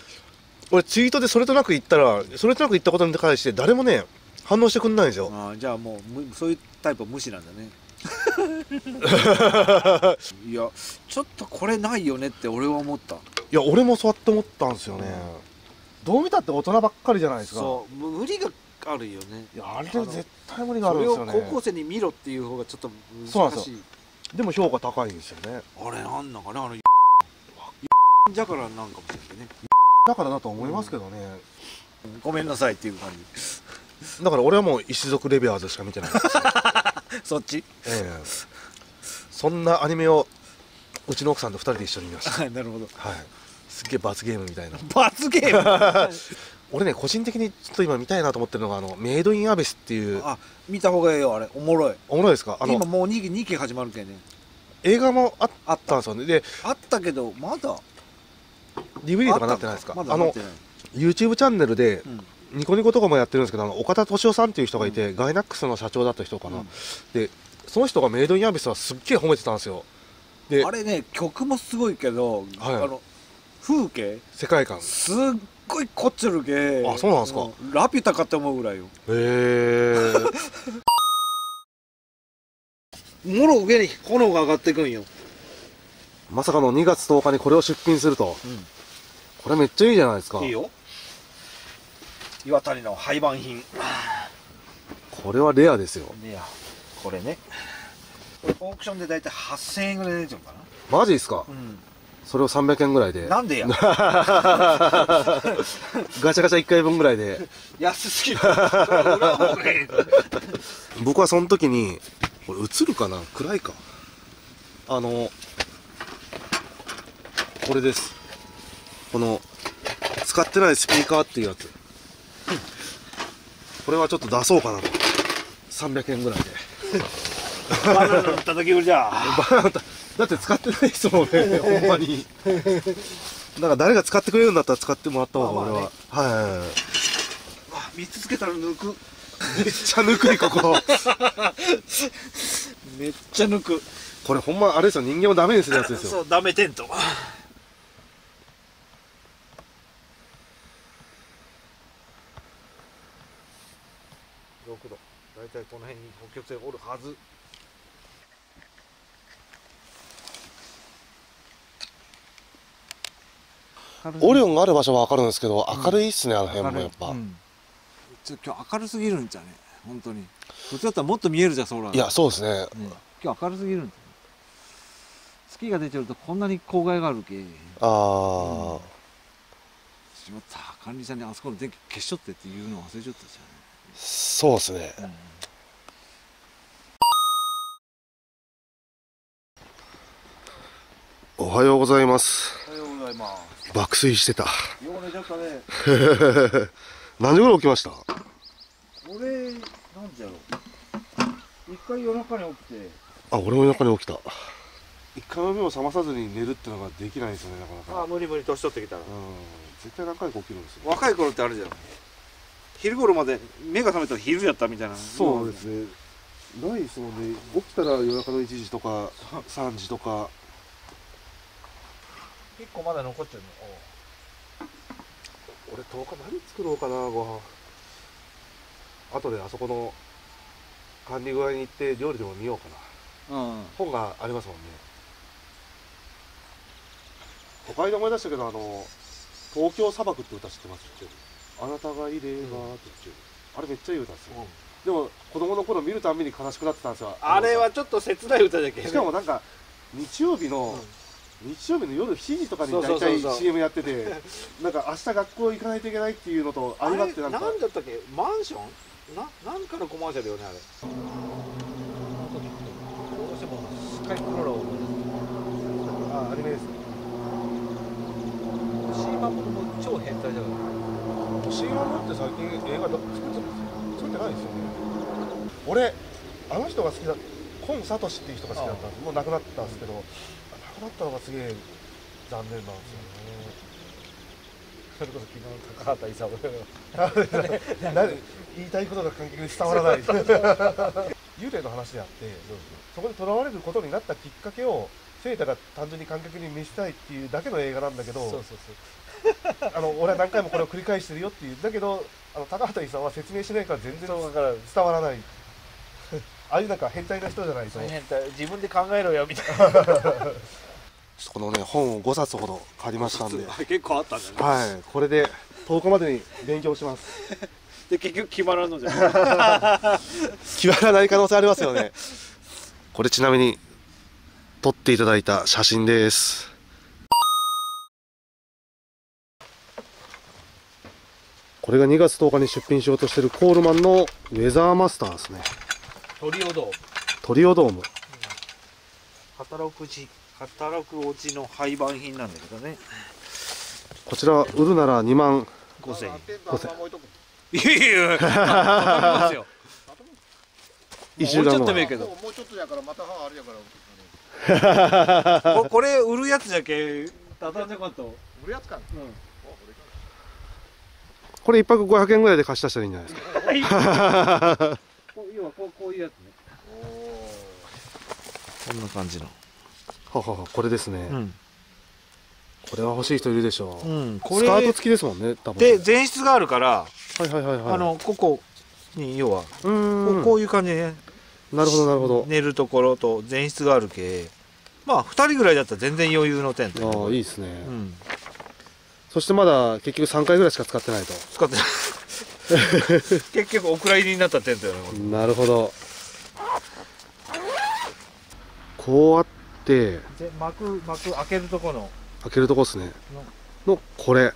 俺ツイートでそれとなく言ったらそれとなく言ったことに対して誰もね反応してくんないんですよ。ああ、じゃあもうそういうタイプは無視なんだね。いや、ちょっとこれないよねって俺は思った。いや、俺もそうやって思ったんですよね。うん、どう見たって大人ばっかりじゃないですか。そう、無理があるよね。いや、あれ絶対無理があるんですよね。それを高校生に見ろっていう方がちょっと難しい。そうなんですよ。でも評価高いんですよね。あれなんなんかね、じゃからなんかもしれないね。だからだと思いますけどね。うん、ごめんなさいっていう感じ。だから俺はもう一族レビュアーズしか見てないんですよそっち、そんなアニメをうちの奥さんと2人で一緒に見ました。なるほど、はい、すっげえ罰ゲームみたいな。罰ゲーム俺ね、個人的にちょっと今見たいなと思ってるのが、あのメイドインアビスっていう。あ、見た方がいいよ、あれおもろい。おもろいですか？あの今もう2期始まるけんね。映画もあったんですよね。であったけどまだ DVD とかなってないですか？まだなってない。YouTube チャンネルで、うんニコニコとかもやってるんですけど、あの岡田敏夫さんっていう人がいて、うん、ガイナックスの社長だった人かな、うん、でその人がメイドインアビスはすっげえ褒めてたんですよ。であれね、曲もすごいけど、はい、あの風景世界観すっごい凝ってるけ。あ、そうなんですか。ラピュタかって思うぐらいよ。へえもろ上に炎が上がっていくんよ。まさかの2月10日にこれを出品すると、うん、これめっちゃいいじゃないですか。いいよ、岩谷の廃盤品。これはレアですよ。レア。これね、これオークションでだいたい8000円ぐらい出ちゃうかな。マジですか、うん、それを300円ぐらいで。なんでやガチャガチャ1回分ぐらいで安すぎる。僕はその時に、これ映るかな、暗いか、これです。この使ってないスピーカーっていうやつ、これはちょっと出そうかなと。300円ぐらいでバナナの叩き売りじゃん。だって使ってない人もね、ほんまに。だから誰が使ってくれるんだったら使ってもらった方が俺は、ね、はい。見つけたら抜く。めっちゃ抜くね、ここめっちゃ抜く。これほんまあれですよ、人間もダメにするやつですよ。そう、ダメテント。大体この辺に北極星おるはず。オリオンがある場所は明るいんですけど、明るいっすね、あの辺もやっぱ、うん、ちょ、今日明るすぎるんじゃね、本当に。普通だったらもっと見えるじゃん、空。いや、そうですね、うん、今日明るすぎるんだ。月が出てるとこんなに光害があるけ。ああ、うん、しまった、管理者にあそこの電気消しとってっていうのを忘れちゃったじゃん。そうですね、うん、おはようございます。おはようございます。爆睡してた。よう寝ちゃったね。何時ぐらい起きました？俺、なんじゃろう、一回夜中に起きて。あ、俺も夜中に起きた。一回も目を覚まさずに寝るってのができないんですよね、なかなか。ああ、無理無理、年取ってきたら、うん、絶対何回か起きるんですよ。若い頃ってあるじゃん、昼頃まで目が覚めたら昼やったみたいな。そうですね、ないですもんね。起きたら夜中の1時とか3時とか。結構まだ残ってるの。俺10日何作ろうかな、ご飯。あとであそこの管理具合に行って料理でも見ようかな、うん、本がありますもんね。都会で思い出したけど、東京砂漠って歌知ってます？あなたがいればって言って、あれめっちゃいい歌ですよ。でも子供の頃見るたびに悲しくなってたんですよ。あれはちょっと切ない歌だけど。しかもなんか日曜日の夜7時とかに大体 CM やってて、なんか明日学校行かないといけないっていうのと相まって、なんか何だったっけ、マンションなんかのコマーシャルよね、あれ。どうしてもスカイクローラーを思い出す。ああ、アニメですね。シーバンも超変態だから。シーマンって最近映画作ってないですよね。俺、あの人が好きだ、コン・サトシっていう人が好きだったんです。もう亡くなったんですけど、亡くなったのがすげえ残念なんですよね。それこそ昨日高畑勲言いたいことが観客に伝わらない。幽霊の話であって、そこでとらわれることになったきっかけを聖太が単純に観客に見せたいっていうだけの映画なんだけど、そうそうそう、俺は何回もこれを繰り返してるよっていう。だけど高畑勲は説明しないから全然伝わらない。ああいうなんか変態な人じゃないと。変態、自分で考えろよみたいな。このね、本を5冊ほど借りましたんで。結構あったんだね。はい、これで10日までに勉強します。で、結局決まらんのじゃない。決まらない可能性ありますよね。これちなみに撮っていただいた写真です。これが2月10日に出品しようとしているコールマンのウェザーマスターですね。トリオドーム。カタログ落ちの廃盤品なんだけどね。こちら売るなら2万5,000円。いやいや、畳みますよ。もうちょっと目けど。もうちょっとやからまた歯あるやから。これ売るやつじゃけ。畳んでこんと。売るやつか。これ1泊500円ぐらいで貸し出したらいいんじゃないですか。要はこういうやつね。こんな感じの。これですね。これは欲しい人いるでしょう。スカート付きですもんね。多分で前室があるから。ここに要はこういう感じでね。なるほどなるほど。寝るところと前室がある系。まあ2人ぐらいだったら全然余裕のテント。ああいいですね。そしてまだ結局3回ぐらいしか使ってないと。使ってない。結局お蔵入りになったテントよね。なるほど。こうあって幕開けるとこのですねのこ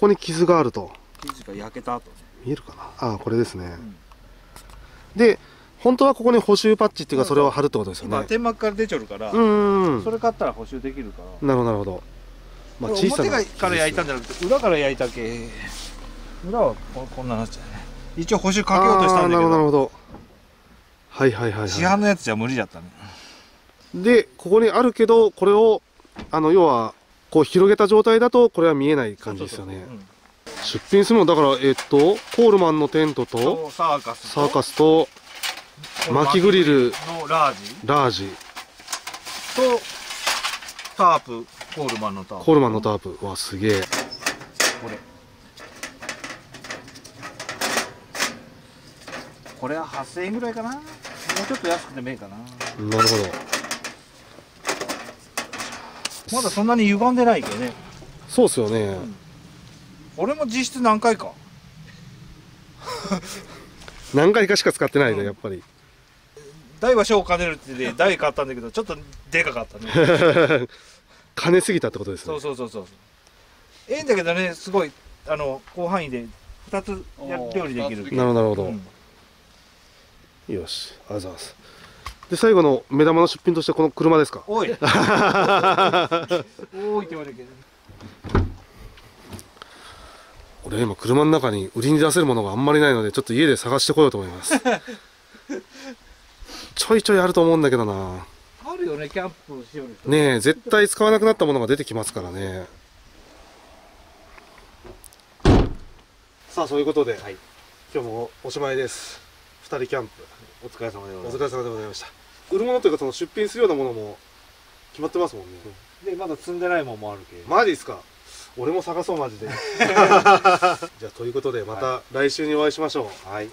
こに傷があると、傷が焼けた後見えるかな。ああこれですね。で本当はここに補修パッチっていうかそれを貼るってことですよね。今天幕から出ちゃうから、それ買ったら補修できるから。なるほどなるほど。まあ小さな表から焼いたんじゃなくて裏から焼いたけ、裏はこんななっちゃうね。一応補修かけようとしたんだけど。なるほど。はいはいはいはい。市販のやつじゃ無理だったね。でここにあるけど、これを要はこう広げた状態だとこれは見えない感じですよね。出品するのだからコールマンのテントとサーカスと薪グリルのラージとタープ、コールマンのタープわ、すげえ。これは8,000円ぐらいかな。もうちょっと安くてもいいかな。なるほど。まだそんなに歪んでないけどね。そうっすよね。俺も実質何回か何回かしか使ってないね、やっぱり。台は小を兼ねるってで台買ったんだけどちょっとでかかったね。兼ねすぎたってことですね。そうええんだけどね。すごい広範囲で2つ料理できる。なるほど、よし、ありがとうございます。で最後の目玉の出品としてこの車ですか。おいおいって言われるけど、俺今車の中に売りに出せるものがあんまりないのでちょっと家で探してこようと思いますちょいちょいあると思うんだけどな。あるよね、キャンプしよる人ねえ。絶対使わなくなったものが出てきますからね。さあそういうことで、はい、今日もおしまいです。2人キャンプお疲れ様でございました。売るものというかその出品するようなものも決まってますもんね。でまだ積んでないもんもあるけど。マジですか。俺も探そうマジでじゃあということでまた来週にお会いしましょう。はい、あり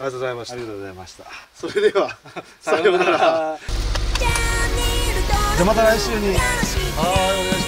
がとうございました。ありがとうございました。それではさようなら。じゃあまた来週に。はい。